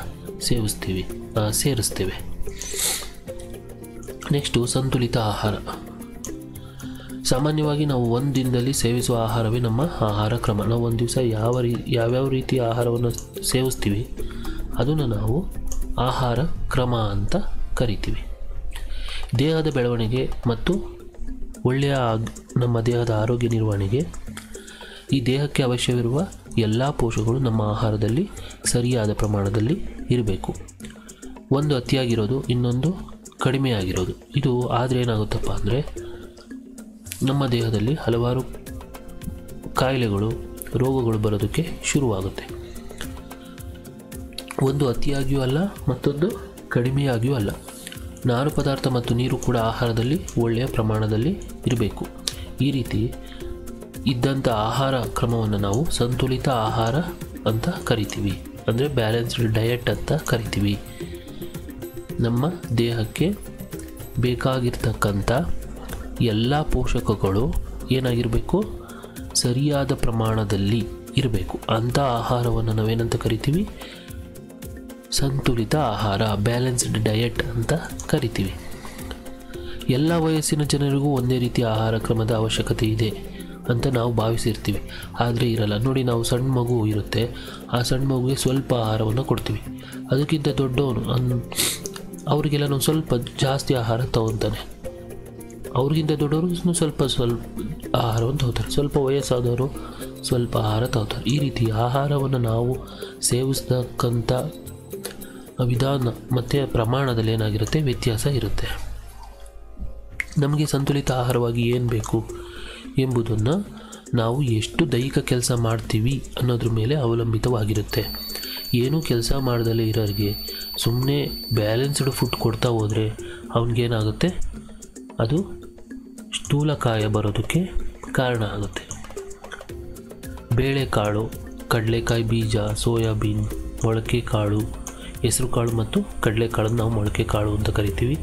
ಸೇರಿಸ್ತೇವೆ. ನೆಕ್ಸ್ಟು ಸಂತುಲಿತ ಆಹಾರ. ಸಾಮಾನ್ಯವಾಗಿ ನಾವು ಒಂದು ದಿನದಲ್ಲಿ ಸೇವಿಸುವ ಆಹಾರವೇ ನಮ್ಮ ಆಹಾರ ಕ್ರಮ. ನಾವು ಒಂದು ದಿವಸ ಯಾವ್ಯಾವ ರೀತಿಯ ಆಹಾರವನ್ನು ಸೇವಿಸ್ತೀವಿ ಅದನ್ನು ನಾವು ಆಹಾರ ಕ್ರಮ ಅಂತ ಕರಿತೀವಿ. ದೇಹದ ಬೆಳವಣಿಗೆ ಮತ್ತು ಒಳ್ಳೆಯ ನಮ್ಮ ದೇಹದ ಆರೋಗ್ಯ ನಿರ್ವಹಣೆಗೆ ಈ ದೇಹಕ್ಕೆ ಅವಶ್ಯವಿರುವ ಎಲ್ಲ ಪೋಷಕಗಳು ನಮ್ಮ ಆಹಾರದಲ್ಲಿ ಸರಿಯಾದ ಪ್ರಮಾಣದಲ್ಲಿ ಇರಬೇಕು. ಒಂದು ಅತಿಯಾಗಿರೋದು, ಇನ್ನೊಂದು ಕಡಿಮೆಯಾಗಿರೋದು. ಇದು ಆದರೆ ಏನಾಗುತ್ತಪ್ಪ ಅಂದರೆ ನಮ್ಮ ದೇಹದಲ್ಲಿ ಹಲವಾರು ಕಾಯಿಲೆಗಳು, ರೋಗಗಳು ಬರೋದಕ್ಕೆ ಶುರುವಾಗುತ್ತೆ. ಒಂದು ಅತಿಯಾಗಿಯೂ ಅಲ್ಲ, ಮತ್ತೊಂದು ಕಡಿಮೆಯಾಗಿಯೂ ಅಲ್ಲ. ನಾರು ಪದಾರ್ಥ ಮತ್ತು ನೀರು ಕೂಡ ಆಹಾರದಲ್ಲಿ ಒಳ್ಳೆಯ ಪ್ರಮಾಣದಲ್ಲಿ ಇರಬೇಕು. ಈ ರೀತಿ ಇದ್ದಂಥ ಆಹಾರ ಕ್ರಮವನ್ನು ನಾವು ಸಂತುಲಿತ ಆಹಾರ ಅಂತ ಕರಿತೀವಿ, ಅಂದರೆ ಬ್ಯಾಲೆನ್ಸ್ಡ್ ಡಯಟ್ ಅಂತ ಕರಿತೀವಿ. ನಮ್ಮ ದೇಹಕ್ಕೆ ಬೇಕಾಗಿರ್ತಕ್ಕಂಥ ಎಲ್ಲ ಪೋಷಕಗಳು ಏನಾಗಿರಬೇಕು, ಸರಿಯಾದ ಪ್ರಮಾಣದಲ್ಲಿ ಇರಬೇಕು. ಅಂಥ ಆಹಾರವನ್ನು ನಾವೇನಂತ ಕರಿತೀವಿ, ಸಂತುಲಿತ ಆಹಾರ, ಬ್ಯಾಲೆನ್ಸ್ಡ್ ಡಯಟ್ ಅಂತ ಕರಿತೀವಿ. ಎಲ್ಲ ವಯಸ್ಸಿನ ಜನರಿಗೂ ಒಂದೇ ರೀತಿಯ ಆಹಾರ ಕ್ರಮದ ಅವಶ್ಯಕತೆ ಇದೆ ಅಂತ ನಾವು ಭಾವಿಸಿರ್ತೀವಿ, ಆದರೆ ಇರಲ್ಲ ನೋಡಿ. ನಾವು ಸಣ್ಣ ಮಗು ಇರುತ್ತೆ, ಆ ಸಣ್ಣ ಮಗುಗೆ ಸ್ವಲ್ಪ ಆಹಾರವನ್ನು ಕೊಡ್ತೀವಿ, ಅದಕ್ಕಿಂತ ದೊಡ್ಡವನು ಅವರಿಗೆಲ್ಲ ನಾವು ಸ್ವಲ್ಪ ಜಾಸ್ತಿ ಆಹಾರ ತಗೊತಾನೆ, ಅವ್ರಿಗಿಂತ ದೊಡ್ಡವರು ಸ್ವಲ್ಪ ಆಹಾರವನ್ನು ತಗೋತಾರೆ, ಸ್ವಲ್ಪ ವಯಸ್ಸಾದವರು ಸ್ವಲ್ಪ ಆಹಾರ ತಗೋತಾರೆ. ಈ ರೀತಿ ಆಹಾರವನ್ನು ನಾವು ಸೇವಿಸ್ತಕ್ಕಂಥ ವಿಧಾನ ಮತ್ತು ಪ್ರಮಾಣದಲ್ಲಿ ಏನಾಗಿರುತ್ತೆ, ವ್ಯತ್ಯಾಸ ಇರುತ್ತೆ. ನಮಗೆ ಸಂತುಲಿತ ಆಹಾರವಾಗಿ ಏನು ಬೇಕು ಎಂಬುದನ್ನು ನಾವು ಎಷ್ಟು ದೈಹಿಕ ಕೆಲಸ ಮಾಡ್ತೀವಿ ಅನ್ನೋದ್ರ ಮೇಲೆ ಅವಲಂಬಿತವಾಗಿರುತ್ತೆ. ಏನೂ ಕೆಲಸ ಮಾಡ್ದಲೇ ಇರೋರಿಗೆ ಸುಮ್ಮನೆ ಬ್ಯಾಲೆನ್ಸ್ಡ್ ಫುಡ್ ಕೊಡ್ತಾ ಹೋದರೆ ಅವನಿಗೇನಾಗುತ್ತೆ, ಅದು ಸ್ಥೂಲಕಾಯ ಬರೋದಕ್ಕೆ ಕಾರಣ ಆಗುತ್ತೆ. ಬೇಳೆಕಾಳು, ಕಡಲೆಕಾಯಿ ಬೀಜ, ಸೋಯಾಬೀನ್, ಮೊಳಕೆ ಕಾಳು, ಹೆಸರು ಕಾಳು ಮತ್ತು ಕಡಲೆಕಾಳನ್ನು ನಾವು ಮೊಳಕೆ ಕಾಳು ಅಂತ ಕರಿತೀವಿ.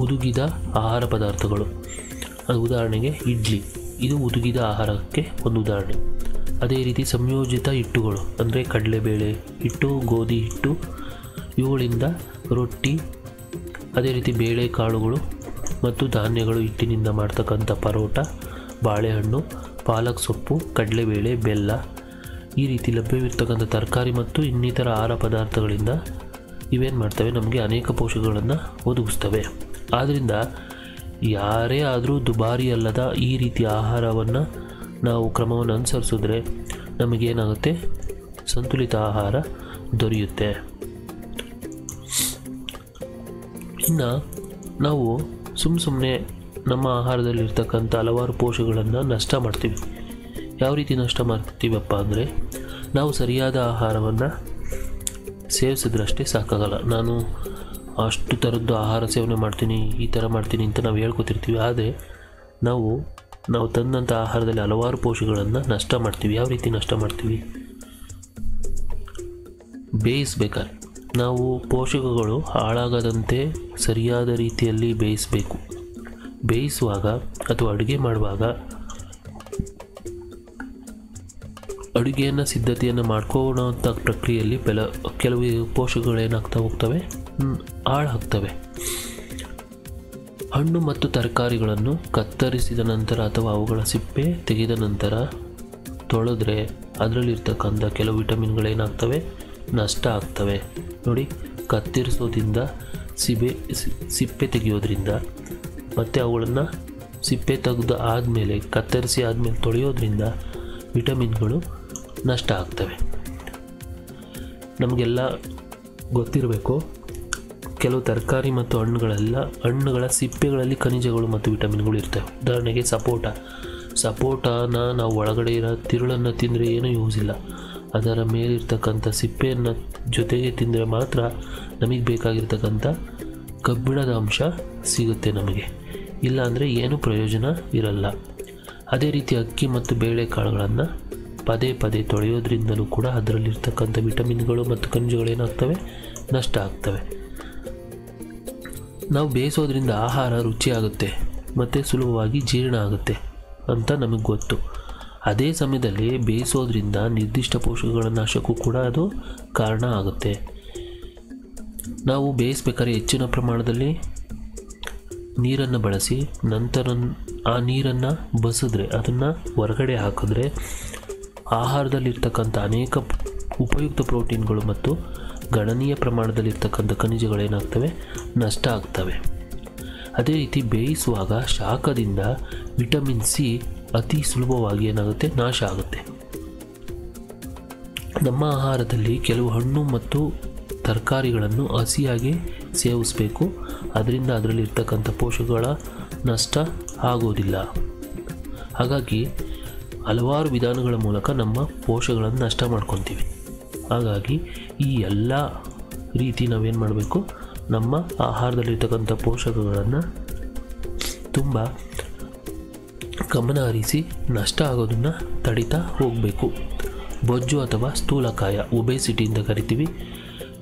ಹುದುಗಿದ ಆಹಾರ ಪದಾರ್ಥಗಳು, ಅದು ಉದಾಹರಣೆಗೆ ಇಡ್ಲಿ, ಇದು ಹುದುಗಿದ ಆಹಾರಕ್ಕೆ ಒಂದು ಉದಾಹರಣೆ. ಅದೇ ರೀತಿ ಸಂಯೋಜಿತ ಹಿಟ್ಟುಗಳು, ಅಂದರೆ ಕಡಲೆಬೇಳೆ ಹಿಟ್ಟು, ಗೋಧಿ ಹಿಟ್ಟು, ಇವುಗಳಿಂದ ರೊಟ್ಟಿ, ಅದೇ ರೀತಿ ಬೇಳೆಕಾಳುಗಳು ಮತ್ತು ಧಾನ್ಯಗಳು ಹಿಟ್ಟಿನಿಂದ ಮಾಡ್ತಕ್ಕಂಥ ಪರೋಟ, ಬಾಳೆಹಣ್ಣು, ಪಾಲಕ್ ಸೊಪ್ಪು, ಕಡಲೆಬೇಳೆ, ಬೆಲ್ಲ, ಈ ರೀತಿ ಲಭ್ಯವಿರ್ತಕ್ಕಂಥ ತರಕಾರಿ ಮತ್ತು ಇನ್ನಿತರ ಆಹಾರ ಪದಾರ್ಥಗಳಿಂದ ಇವೇನು ಮಾಡ್ತವೆ, ನಮಗೆ ಅನೇಕ ಪೋಷಕಗಳನ್ನು ಒದಗಿಸ್ತವೆ. ಆದ್ದರಿಂದ ಯಾರೇ ಆದರೂ ದುಬಾರಿ ಅಲ್ಲದ ಈ ರೀತಿಯ ಆಹಾರವನ್ನು ನಾವು ಕ್ರಮವನ್ನು ಅನುಸರಿಸಿದ್ರೆ ನಮಗೇನಾಗುತ್ತೆ, ಸಂತುಲಿತ ಆಹಾರ ದೊರೆಯುತ್ತೆ. ಇನ್ನು ನಾವು ಸುಮ್ಮನೆ ನಮ್ಮ ಆಹಾರದಲ್ಲಿರ್ತಕ್ಕಂಥ ಹಲವಾರು ಪೋಷಕಗಳನ್ನು ನಷ್ಟ ಮಾಡ್ತೀವಿ. ಯಾವ ರೀತಿ ನಷ್ಟ ಮಾಡ್ತೀವಪ್ಪ ಅಂದರೆ, ನಾವು ಸರಿಯಾದ ಆಹಾರವನ್ನು ಸೇವಿಸಿದ್ರಷ್ಟೇ ಸಾಕಾಗಲ್ಲ. ನಾನು ಅಷ್ಟು ಥರದ್ದು ಆಹಾರ ಸೇವನೆ ಮಾಡ್ತೀನಿ, ಈ ಥರ ಮಾಡ್ತೀನಿ ಅಂತ ನಾವು ಹೇಳ್ಕೊತಿರ್ತೀವಿ, ಆದರೆ ನಾವು ತಂದಂಥ ಆಹಾರದಲ್ಲಿ ಹಲವಾರು ಪೋಷಕಗಳನ್ನು ನಷ್ಟ ಮಾಡ್ತೀವಿ. ಯಾವ ರೀತಿ ನಷ್ಟ ಮಾಡ್ತೀವಿ, ಬೇಯಿಸ್ಬೇಕಾದ್ರೆ ನಾವು ಪೋಷಕಗಳು ಹಾಳಾಗದಂತೆ ಸರಿಯಾದ ರೀತಿಯಲ್ಲಿ ಬೇಯಿಸಬೇಕು. ಬೇಯಿಸುವಾಗ ಅಥವಾ ಅಡುಗೆ ಮಾಡುವಾಗ ಅಡುಗೆಯನ್ನು ಸಿದ್ಧತೆಯನ್ನು ಮಾಡ್ಕೊಳ್ಳೋಂಥ ಪ್ರಕ್ರಿಯೆಯಲ್ಲಿ ಕೆಲವು ಪೋಷಕಗಳೇನಾಗ್ತಾ ಹೋಗ್ತವೆ, ಹಾಳಾಗ್ತವೆ. ಹಣ್ಣು ಮತ್ತು ತರಕಾರಿಗಳನ್ನು ಕತ್ತರಿಸಿದ ನಂತರ ಅಥವಾ ಅವುಗಳ ಸಿಪ್ಪೆ ತೆಗೆದ ನಂತರ ತೊಳೆದ್ರೆ ಅದರಲ್ಲಿರ್ತಕ್ಕಂಥ ಕೆಲವು ವಿಟಮಿನ್ಗಳೇನಾಗ್ತವೆ, ನಷ್ಟ ಆಗ್ತವೆ. ನೋಡಿ, ಕತ್ತರಿಸೋದ್ರಿಂದ, ಸಿಪ್ಪೆ ತೆಗೆಯೋದ್ರಿಂದ, ಮತ್ತು ಅವುಗಳನ್ನು ಸಿಪ್ಪೆ ತೆಗೆದು ಆದಮೇಲೆ, ಕತ್ತರಿಸಿ ಆದಮೇಲೆ ತೊಳೆಯೋದ್ರಿಂದ ವಿಟಮಿನ್ಗಳು ನಷ್ಟ ಆಗ್ತವೆ. ನಮಗೆಲ್ಲ ಗೊತ್ತಿರಬೇಕು, ಕೆಲವು ತರಕಾರಿ ಮತ್ತು ಹಣ್ಣುಗಳ ಸಿಪ್ಪೆಗಳಲ್ಲಿ ಖನಿಜಗಳು ಮತ್ತು ವಿಟಮಿನ್ಗಳು ಇರ್ತವೆ. ಉದಾಹರಣೆಗೆ ಸಪೋಟಾನ ನಾವು ಒಳಗಡೆ ಇರೋ ತಿರುಳನ್ನು ತಿಂದರೆ ಏನೂ ಯೂಸ್ ಇಲ್ಲ, ಅದರ ಮೇಲಿರ್ತಕ್ಕಂಥ ಸಿಪ್ಪೆಯನ್ನು ಜೊತೆಗೆ ತಿಂದರೆ ಮಾತ್ರ ನಮಗೆ ಬೇಕಾಗಿರ್ತಕ್ಕಂಥ ಕಬ್ಬಿಣದ ಅಂಶ ಸಿಗುತ್ತೆ ನಮಗೆ, ಇಲ್ಲಾಂದರೆ ಏನೂ ಪ್ರಯೋಜನ ಇರಲ್ಲ. ಅದೇ ರೀತಿ ಅಕ್ಕಿ ಮತ್ತು ಬೇಳೆಕಾಳುಗಳನ್ನು ಪದೇ ಪದೇ ತೊಳೆಯೋದ್ರಿಂದಲೂ ಕೂಡ ಅದರಲ್ಲಿರ್ತಕ್ಕಂಥ ವಿಟಮಿನ್ಗಳು ಮತ್ತು ಖನಿಜಗಳೇನಾಗ್ತವೆ, ನಷ್ಟ ಆಗ್ತವೆ. ನಾವು ಬೇಯಿಸೋದ್ರಿಂದ ಆಹಾರ ರುಚಿಯಾಗುತ್ತೆ ಮತ್ತು ಸುಲಭವಾಗಿ ಜೀರ್ಣ ಆಗುತ್ತೆ ಅಂತ ನಮಗೆ ಗೊತ್ತು. ಅದೇ ಸಮಯದಲ್ಲಿ ಬೇಯಿಸೋದ್ರಿಂದ ನಿರ್ದಿಷ್ಟ ಪೋಷಕಗಳ ನಾಶಕ್ಕೂ ಕೂಡ ಅದು ಕಾರಣ ಆಗುತ್ತೆ. ನಾವು ಬೇಯಿಸಬೇಕಾದ್ರೆ ಹೆಚ್ಚಿನ ಪ್ರಮಾಣದಲ್ಲಿ ನೀರನ್ನು ಬಳಸಿ ನಂತರ ಆ ನೀರನ್ನು ಬಸಿದ್ರೆ, ಅದನ್ನು ಹೊರಗಡೆ ಹಾಕಿದ್ರೆ ಆಹಾರದಲ್ಲಿರ್ತಕ್ಕಂಥ ಅನೇಕ ಉಪಯುಕ್ತ ಪ್ರೋಟೀನ್ಗಳು ಮತ್ತು ಗಣನೀಯ ಪ್ರಮಾಣದಲ್ಲಿರ್ತಕ್ಕಂಥ ಖನಿಜಗಳೇನಾಗ್ತವೆ, ನಷ್ಟ ಆಗ್ತವೆ. ಅದೇ ರೀತಿ ಬೇಯಿಸುವಾಗ ಶಾಖದಿಂದ ವಿಟಮಿನ್ ಸಿ ಅತಿ ಸುಲಭವಾಗಿ ಏನಾಗುತ್ತೆ, ನಾಶ ಆಗುತ್ತೆ. ನಮ್ಮ ಆಹಾರದಲ್ಲಿ ಕೆಲವು ಹಣ್ಣು ಮತ್ತು ತರಕಾರಿಗಳನ್ನು ಹಸಿಯಾಗಿ ಸೇವಿಸಬೇಕು, ಅದರಿಂದ ಅದರಲ್ಲಿರ್ತಕ್ಕಂಥ ಪೋಷಕಗಳ ನಷ್ಟ ಆಗೋದಿಲ್ಲ. ಹಾಗಾಗಿ ಹಲವಾರು ವಿಧಾನಗಳ ಮೂಲಕ ನಮ್ಮ ಪೋಷಕಗಳನ್ನು ನಷ್ಟ ಮಾಡ್ಕೊತೀವಿ. ಹಾಗಾಗಿ ಈ ಎಲ್ಲ ರೀತಿ ನಾವೇನು ಮಾಡಬೇಕು, ನಮ್ಮ ಆಹಾರದಲ್ಲಿರ್ತಕ್ಕಂಥ ಪೋಷಕಗಳನ್ನು ತುಂಬ ಗಮನ ಹರಿಸಿ ನಷ್ಟ ಆಗೋದನ್ನು ತಡಿತಾ ಹೋಗಬೇಕು. ಬೊಜ್ಜು ಅಥವಾ ಸ್ಥೂಲಕಾಯ, ಒಬೆಸಿಟಿ ಅಂತ ಕರಿತೀವಿ.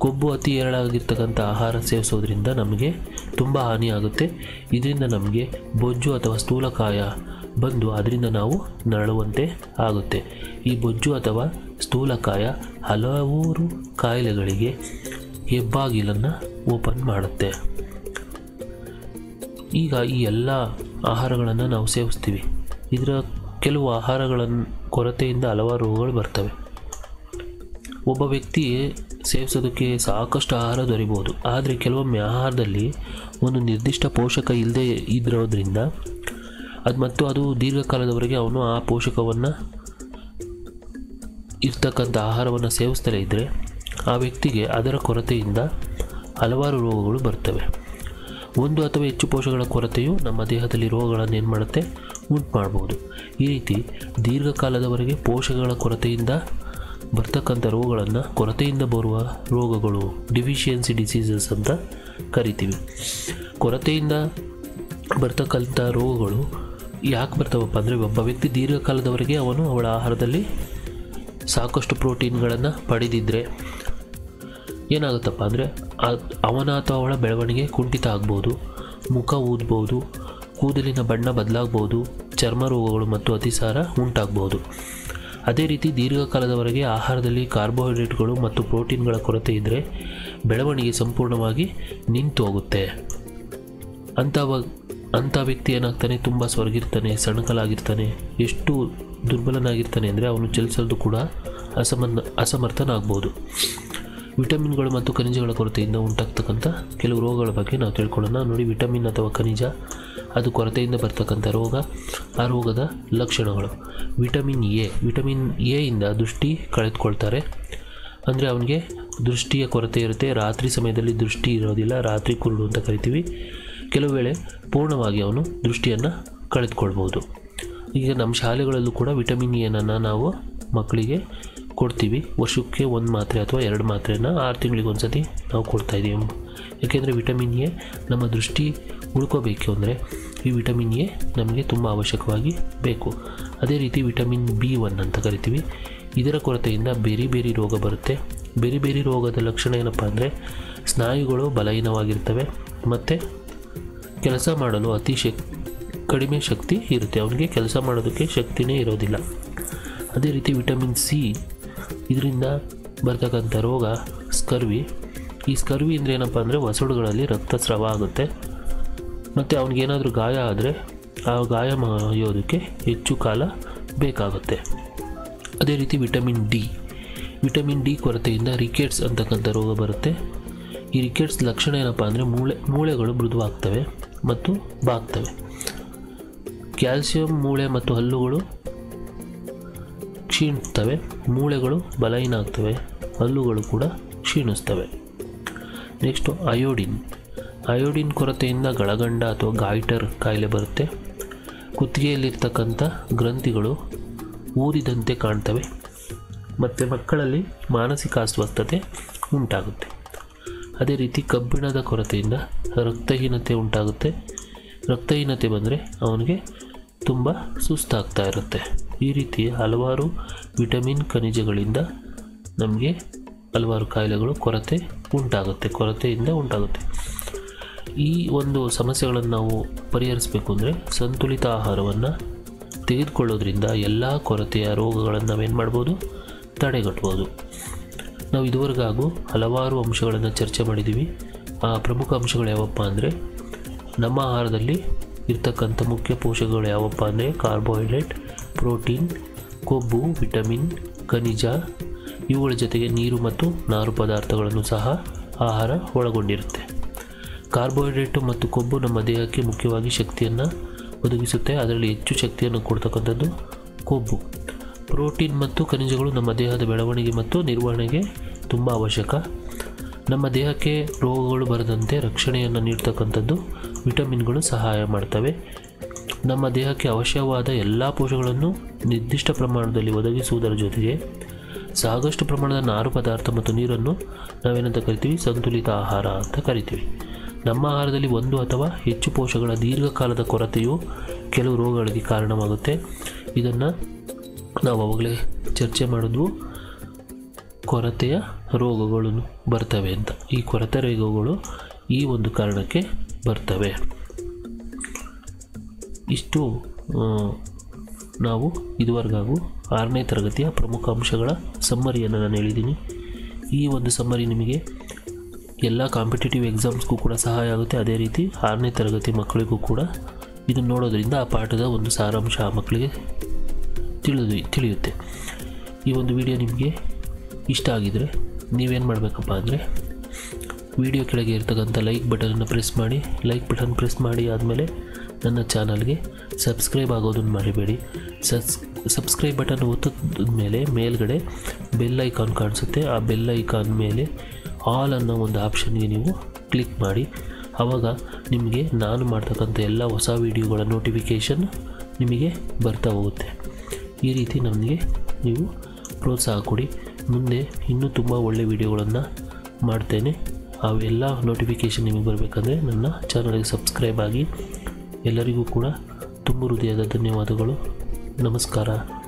ಕೊಬ್ಬು ಅತಿ ಏರಳಾಗಿರ್ತಕ್ಕಂಥ ಆಹಾರ ಸೇವಿಸೋದ್ರಿಂದ ನಮಗೆ ತುಂಬ ಹಾನಿಯಾಗುತ್ತೆ. ಇದರಿಂದ ನಮಗೆ ಬೊಜ್ಜು ಅಥವಾ ಸ್ಥೂಲಕಾಯ ಬಂದು ಅದರಿಂದ ನಾವು ನರಳುವಂತೆ ಆಗುತ್ತೆ. ಈ ಬೊಜ್ಜು ಅಥವಾ ಸ್ಥೂಲಕಾಯ ಹಲವಾರು ಕಾಯಿಲೆಗಳಿಗೆ ಹೆಬ್ಬಾಗಿಲನ್ನು ಓಪನ್ ಮಾಡುತ್ತೆ. ಈಗ ಈ ಎಲ್ಲ ಆಹಾರಗಳನ್ನು ನಾವು ಸೇವಿಸ್ತೀವಿ. ಇದರ ಕೆಲವು ಆಹಾರಗಳ ಕೊರತೆಯಿಂದ ಹಲವಾರು ರೋಗಗಳು ಬರ್ತವೆ. ಒಬ್ಬ ವ್ಯಕ್ತಿ ಸೇವಿಸೋದಕ್ಕೆ ಸಾಕಷ್ಟು ಆಹಾರ ದೊರೆಯಬಹುದು, ಆದರೆ ಕೆಲವೊಮ್ಮೆ ಆಹಾರದಲ್ಲಿ ಒಂದು ನಿರ್ದಿಷ್ಟ ಪೋಷಕ ಇಲ್ಲದೆ ಇರೋದ್ರಿಂದ ಅದು ಮತ್ತು ಅದು ದೀರ್ಘಕಾಲದವರೆಗೆ ಅವನು ಆ ಪೋಷಕವನ್ನು ಇರ್ತಕ್ಕಂಥ ಆಹಾರವನ್ನು ಸೇವಿಸ್ತಲೇ ಇದ್ದರೆ ಆ ವ್ಯಕ್ತಿಗೆ ಅದರ ಕೊರತೆಯಿಂದ ಹಲವಾರು ರೋಗಗಳು ಬರ್ತವೆ. ಒಂದು ಅಥವಾ ಹೆಚ್ಚು ಪೋಷಕಗಳ ಕೊರತೆಯು ನಮ್ಮ ದೇಹದಲ್ಲಿ ರೋಗಗಳನ್ನು ಏನು ಮಾಡುತ್ತೆ, ಉಂಟು ಮಾಡ್ಬೋದು. ಈ ರೀತಿ ದೀರ್ಘಕಾಲದವರೆಗೆ ಪೋಷಕಗಳ ಕೊರತೆಯಿಂದ ಬರ್ತಕ್ಕಂಥ ರೋಗಗಳನ್ನು ಕೊರತೆಯಿಂದ ಬರುವ ರೋಗಗಳು ಡಿಫಿಷಿಯನ್ಸಿ ಡಿಸೀಸಸ್ ಅಂತ ಕರಿತೀವಿ. ಕೊರತೆಯಿಂದ ಬರ್ತಕ್ಕಂಥ ರೋಗಗಳು ಯಾಕೆ ಬರ್ತವಪ್ಪ ಅಂದರೆ, ಒಬ್ಬ ವ್ಯಕ್ತಿ ದೀರ್ಘಕಾಲದವರೆಗೆ ಅವನು ಅವಳ ಆಹಾರದಲ್ಲಿ ಸಾಕಷ್ಟು ಪ್ರೋಟೀನ್ಗಳನ್ನು ಪಡೆದಿದ್ದರೆ ಏನಾಗುತ್ತಪ್ಪ ಅಂದರೆ, ಅವನ ಅಥವಾ ಅವಳ ಬೆಳವಣಿಗೆ ಕುಂಠಿತ ಆಗ್ಬೋದು, ಮುಖ ಊದ್ಬೋದು, ಕೂದಲಿನ ಬಣ್ಣ ಬದಲಾಗ್ಬೋದು, ಚರ್ಮ ರೋಗಗಳು ಮತ್ತು ಅತಿಸಾರ ಉಂಟಾಗ್ಬೋದು. ಅದೇ ರೀತಿ ದೀರ್ಘಕಾಲದವರೆಗೆ ಆಹಾರದಲ್ಲಿ ಕಾರ್ಬೋಹೈಡ್ರೇಟ್ಗಳು ಮತ್ತು ಪ್ರೋಟೀನ್ಗಳ ಕೊರತೆ ಇದ್ದರೆ ಬೆಳವಣಿಗೆ ಸಂಪೂರ್ಣವಾಗಿ ನಿಂತು ಹೋಗುತ್ತೆ. ಅಂಥ ವ್ಯಕ್ತಿ ಏನಾಗ್ತಾನೆ, ತುಂಬ ಸ್ವರ್ಗಿರ್ತಾನೆ, ಸಣಕಲಾಗಿರ್ತಾನೆ, ಎಷ್ಟು ದುರ್ಬಲನಾಗಿರ್ತಾನೆ ಅಂದರೆ ಅವನು ಚಲಿಸಲು ಕೂಡ ಅಸಮರ್ಥನಾಗ್ಬೋದು. ವಿಟಮಿನ್ಗಳು ಮತ್ತು ಖನಿಜಗಳ ಕೊರತೆಯಿಂದ ಉಂಟಾಗ್ತಕ್ಕಂಥ ಕೆಲವು ರೋಗಗಳ ಬಗ್ಗೆ ನಾವು ತಿಳ್ಕೊಳ್ಳೋಣ ನೋಡಿ. ವಿಟಮಿನ್ ಅಥವಾ ಖನಿಜ ಅದು ಕೊರತೆಯಿಂದ ಬರ್ತಕ್ಕಂಥ ರೋಗ, ಆ ರೋಗದ ಲಕ್ಷಣಗಳು. ವಿಟಮಿನ್ ಎಯಿಂದ ದೃಷ್ಟಿ ಕಳೆದುಕೊಳ್ತಾರೆ, ಅಂದರೆ ಅವನಿಗೆ ದೃಷ್ಟಿಯ ಕೊರತೆ ಇರುತ್ತೆ. ರಾತ್ರಿ ಸಮಯದಲ್ಲಿ ದೃಷ್ಟಿ ಇರೋದಿಲ್ಲ, ರಾತ್ರಿ ಕುರುಡು ಅಂತ ಕರಿತೀವಿ. ಕೆಲವು ವೇಳೆ ಪೂರ್ಣವಾಗಿ ಅವನು ದೃಷ್ಟಿಯನ್ನು ಕಳೆದುಕೊಳ್ಬೋದು. ಈಗ ನಮ್ಮ ಶಾಲೆಗಳಲ್ಲೂ ಕೂಡ ವಿಟಮಿನ್ ಎನನ್ನು ನಾವು ಮಕ್ಕಳಿಗೆ ಕೊಡ್ತೀವಿ. ವರ್ಷಕ್ಕೆ ಒಂದು ಮಾತ್ರೆ ಅಥವಾ 2 ಮಾತ್ರೆಯನ್ನು 6 ತಿಂಗಳಿಗೊಂದ್ಸತಿ ನಾವು ಕೊಡ್ತಾಯಿದ್ದೀವಿ. ಏಕೆಂದರೆ ವಿಟಮಿನ್ ಎ ನಮ್ಮ ದೃಷ್ಟಿ ಉಳ್ಕೋಬೇಕು ಅಂದರೆ ಈ ವಿಟಮಿನ್ ಎ ನಮಗೆ ತುಂಬ ಅವಶ್ಯಕವಾಗಿ ಬೇಕು. ಅದೇ ರೀತಿ ವಿಟಮಿನ್ B1 ಅಂತ ಕರಿತೀವಿ. ಇದರ ಕೊರತೆಯಿಂದ ಬೇರೆ ಬೇರೆ ರೋಗ ಬರುತ್ತೆ. ಬೇರೆ ಬೇರೆ ರೋಗದ ಲಕ್ಷಣ ಏನಪ್ಪ ಅಂದರೆ, ಸ್ನಾಯುಗಳು ಬಲಹೀನವಾಗಿರ್ತವೆ ಮತ್ತು ಕೆಲಸ ಮಾಡಲು ಕಡಿಮೆ ಶಕ್ತಿ ಇರುತ್ತೆ. ಅವನಿಗೆ ಕೆಲಸ ಮಾಡೋದಕ್ಕೆ ಶಕ್ತಿನೇ ಇರೋದಿಲ್ಲ. ಅದೇ ರೀತಿ ವಿಟಮಿನ್ C ಇದರಿಂದ ಬರ್ತಕ್ಕಂಥ ರೋಗ ಸ್ಕರ್ವಿ. ಈ ಸ್ಕರ್ವಿ ಅಂದರೆ ಏನಪ್ಪ ಅಂದರೆ, ಒಸಡುಗಳಲ್ಲಿ ರಕ್ತಸ್ರಾವ ಆಗುತ್ತೆ ಮತ್ತು ಅವನಿಗೇನಾದರೂ ಗಾಯ ಆದರೆ ಆ ಗಾಯ ಮಾಡೋದಕ್ಕೆ ಹೆಚ್ಚು ಕಾಲ ಬೇಕಾಗುತ್ತೆ. ಅದೇ ರೀತಿ ವಿಟಮಿನ್ ಡಿ ಕೊರತೆಯಿಂದ ರಿಕೆಟ್ಸ್ ಅಂತಕ್ಕಂಥ ರೋಗ ಬರುತ್ತೆ. ಈ ರಿಕೆಟ್ಸ್ ಲಕ್ಷಣ ಏನಪ್ಪ ಅಂದರೆ, ಮೂಳೆಗಳು ಮೃದುವಾಗ್ತವೆ ಮತ್ತು ಬಾಗ್ತವೆ. ಕ್ಯಾಲ್ಸಿಯಂ ಮೂಳೆ ಮತ್ತು ಹಲ್ಲುಗಳು ಕ್ಷೀಣಿಸ್ತವೆ. ಮೂಳೆಗಳು ಬಲಹೀನ ಆಗ್ತವೆ, ಹಲ್ಲುಗಳು ಕೂಡ ಕ್ಷೀಣಿಸ್ತವೆ. ನೆಕ್ಸ್ಟು ಅಯೋಡಿನ್ ಕೊರತೆಯಿಂದ ಗಳಗಂಡ ಅಥವಾ ಗಾಯಿಟರ್ ಕಾಯಿಲೆ ಬರುತ್ತೆ. ಕುತ್ತಿಗೆಯಲ್ಲಿರ್ತಕ್ಕಂಥ ಗ್ರಂಥಿಗಳು ಊದಿದಂತೆ ಕಾಣ್ತವೆ ಮತ್ತು ಮಕ್ಕಳಲ್ಲಿ ಮಾನಸಿಕ ಅಸ್ವಸ್ಥತೆ ಉಂಟಾಗುತ್ತೆ. ಅದೇ ರೀತಿ ಕಬ್ಬಿಣದ ಕೊರತೆಯಿಂದ ರಕ್ತಹೀನತೆ ಉಂಟಾಗುತ್ತೆ. ರಕ್ತಹೀನತೆ ಬಂದರೆ ಅವನಿಗೆ ತುಂಬ ಸುಸ್ತಾಗ್ತಾ ಇರುತ್ತೆ. ಈ ರೀತಿ ಹಲವಾರು ವಿಟಮಿನ್ ಖನಿಜಗಳಿಂದ ನಮಗೆ ಹಲವಾರು ಕಾಯಿಲೆಗಳು ಕೊರತೆಯಿಂದ ಉಂಟಾಗುತ್ತೆ. ಈ ಒಂದು ಸಮಸ್ಯೆಗಳನ್ನು ನಾವು ಪರಿಹರಿಸಬೇಕು ಅಂದರೆ ಸಂತುಲಿತ ಆಹಾರವನ್ನು ತೆಗೆದುಕೊಳ್ಳೋದ್ರಿಂದ ಎಲ್ಲ ಕೊರತೆಯ ರೋಗಗಳನ್ನು ನಾವೇನು ಮಾಡ್ಬೋದು, ತಡೆಗಟ್ಟಬಹುದು. ನಾವು ಇದುವರೆಗೂ ಹಲವಾರು ಅಂಶಗಳನ್ನು ಚರ್ಚೆ ಮಾಡಿದ್ದೀವಿ. ಆ ಪ್ರಮುಖ ಅಂಶಗಳು ಯಾವಪ್ಪ ಅಂದರೆ, ನಮ್ಮ ಆಹಾರದಲ್ಲಿ ಇರ್ತಕ್ಕಂಥ ಮುಖ್ಯ ಪೋಷಕಗಳು ಯಾವಪ್ಪ ಅಂದರೆ ಕಾರ್ಬೋಹೈಡ್ರೇಟ್, ಪ್ರೋಟೀನ್, ಕೊಬ್ಬು, ವಿಟಮಿನ್, ಖನಿಜ, ಇವುಗಳ ಜೊತೆಗೆ ನೀರು ಮತ್ತು ನಾರು ಪದಾರ್ಥಗಳನ್ನು ಸಹ ಆಹಾರ ಒಳಗೊಂಡಿರುತ್ತೆ. ಕಾರ್ಬೋಹೈಡ್ರೇಟು ಮತ್ತು ಕೊಬ್ಬು ನಮ್ಮ ದೇಹಕ್ಕೆ ಮುಖ್ಯವಾಗಿ ಶಕ್ತಿಯನ್ನು ಒದಗಿಸುತ್ತೆ. ಅದರಲ್ಲಿ ಹೆಚ್ಚು ಶಕ್ತಿಯನ್ನು ಕೊಡ್ತಕ್ಕಂಥದ್ದು ಕೊಬ್ಬು. ಪ್ರೋಟೀನ್ ಮತ್ತು ಖನಿಜಗಳು ನಮ್ಮ ದೇಹದ ಬೆಳವಣಿಗೆ ಮತ್ತು ನಿರ್ವಹಣೆಗೆ ತುಂಬ ಅವಶ್ಯಕ. ನಮ್ಮ ದೇಹಕ್ಕೆ ರೋಗಗಳು ಬರದಂತೆ ರಕ್ಷಣೆಯನ್ನು ನೀಡ್ತಕ್ಕಂಥದ್ದು ವಿಟಮಿನ್ಗಳು ಸಹಾಯ ಮಾಡ್ತವೆ. ನಮ್ಮ ದೇಹಕ್ಕೆ ಅವಶ್ಯವಾದ ಎಲ್ಲ ಪೋಷಕಗಳನ್ನು ನಿರ್ದಿಷ್ಟ ಪ್ರಮಾಣದಲ್ಲಿ ಒದಗಿಸುವುದರ ಜೊತೆಗೆ ಸಾಕಷ್ಟು ಪ್ರಮಾಣದ ನಾರು ಪದಾರ್ಥ ಮತ್ತು ನೀರನ್ನು ನಾವೇನಂತ ಕರಿತೀವಿ, ಸಂತುಲಿತ ಆಹಾರ ಅಂತ ಕರಿತೀವಿ. ನಮ್ಮ ಆಹಾರದಲ್ಲಿ ಒಂದು ಅಥವಾ ಹೆಚ್ಚು ಪೋಷಕಗಳ ದೀರ್ಘಕಾಲದ ಕೊರತೆಯು ಕೆಲವು ರೋಗಗಳಿಗೆ ಕಾರಣವಾಗುತ್ತೆ. ಇದನ್ನು ನಾವು ಅವಾಗಲೇ ಚರ್ಚೆ ಮಾಡಿದ್ವು, ಕೊರತೆಯ ರೋಗಗಳು ಬರ್ತವೆ ಅಂತ. ಈ ಕೊರತೆ ರೋಗಗಳು ಈ ಒಂದು ಕಾರಣಕ್ಕೆ ಬರ್ತವೆ. ಇಷ್ಟು ನಾವು ಇದುವರೆಗೂ 6ನೇ ತರಗತಿಯ ಪ್ರಮುಖ ಅಂಶಗಳ ಸಮ್ಮರಿಯನ್ನು ನಾನು ಹೇಳಿದ್ದೀನಿ. ಈ ಒಂದು ಸಮ್ಮರಿ ನಿಮಗೆ ಎಲ್ಲ ಕಾಂಪಿಟೇಟಿವ್ ಎಕ್ಸಾಮ್ಸ್ಗೂ ಕೂಡ ಸಹಾಯ ಆಗುತ್ತೆ. ಅದೇ ರೀತಿ 6ನೇ ತರಗತಿ ಮಕ್ಕಳಿಗೂ ಕೂಡ ಇದನ್ನು ನೋಡೋದ್ರಿಂದ ಆ ಪಾಠದ ಒಂದು ಸಾರಾಂಶ ಆ ಮಕ್ಕಳಿಗೆ ತಿಳಿಯುತ್ತೆ. ಈ ಒಂದು ವಿಡಿಯೋ ನಿಮಗೆ ಇಷ್ಟ ಆಗಿದರೆ ನೀವೇನು ಮಾಡಬೇಕಪ್ಪ ಅಂದರೆ, ವಿಡಿಯೋ ಕೆಳಗೆ ಇರ್ತಕ್ಕಂಥ ಲೈಕ್ ಬಟನನ್ನು ಪ್ರೆಸ್ ಮಾಡಿ. ಲೈಕ್ ಬಟನ್ ಪ್ರೆಸ್ ಮಾಡಿ ಆದಮೇಲೆ ನನ್ನ ಚಾನಲ್ಗೆ ಸಬ್ಸ್ಕ್ರೈಬ್ ಆಗೋದನ್ನು ಮರಿಬೇಡಿ. ಸಬ್ಸ್ಕ್ರೈಬ್ ಬಟನ್ ಒತ್ತಿದ ಮೇಲೆ ಮೇಲ್ಗಡೆ ಬೆಲ್ ಐಕಾನ್ ಕಾಣಿಸುತ್ತೆ. ಆ ಬೆಲ್ ಐಕಾನ್ ಮೇಲೆ ಆಲ್ ಅನ್ನೋ ಒಂದು ಆಪ್ಷನ್ಗೆ ನೀವು ಕ್ಲಿಕ್ ಮಾಡಿ. ಆವಾಗ ನಿಮಗೆ ನಾನು ಮಾಡ್ತಕ್ಕಂಥ ಎಲ್ಲ ಹೊಸ ವೀಡಿಯೋಗಳ ನೋಟಿಫಿಕೇಷನ್ ನಿಮಗೆ ಬರ್ತಾ ಹೋಗುತ್ತೆ. ಈ ರೀತಿ ನಮಗೆ ನೀವು ಪ್ರೋತ್ಸಾಹ ಕೊಡಿ. ಮುಂದೆ ಇನ್ನೂ ತುಂಬ ಒಳ್ಳೆಯ ವೀಡಿಯೋಗಳನ್ನು ಮಾಡ್ತೇನೆ. ಅವೆಲ್ಲ ನೋಟಿಫಿಕೇಷನ್ ನಿಮಗೆ ಬರಬೇಕಂದ್ರೆ ನನ್ನ ಚಾನಲ್ಗೆ ಸಬ್ಸ್ಕ್ರೈಬ್ ಆಗಿ. ಎಲ್ಲರಿಗೂ ಕೂಡ ತುಂಬ ಹೃದಯದ ಧನ್ಯವಾದಗಳು. ನಮಸ್ಕಾರ.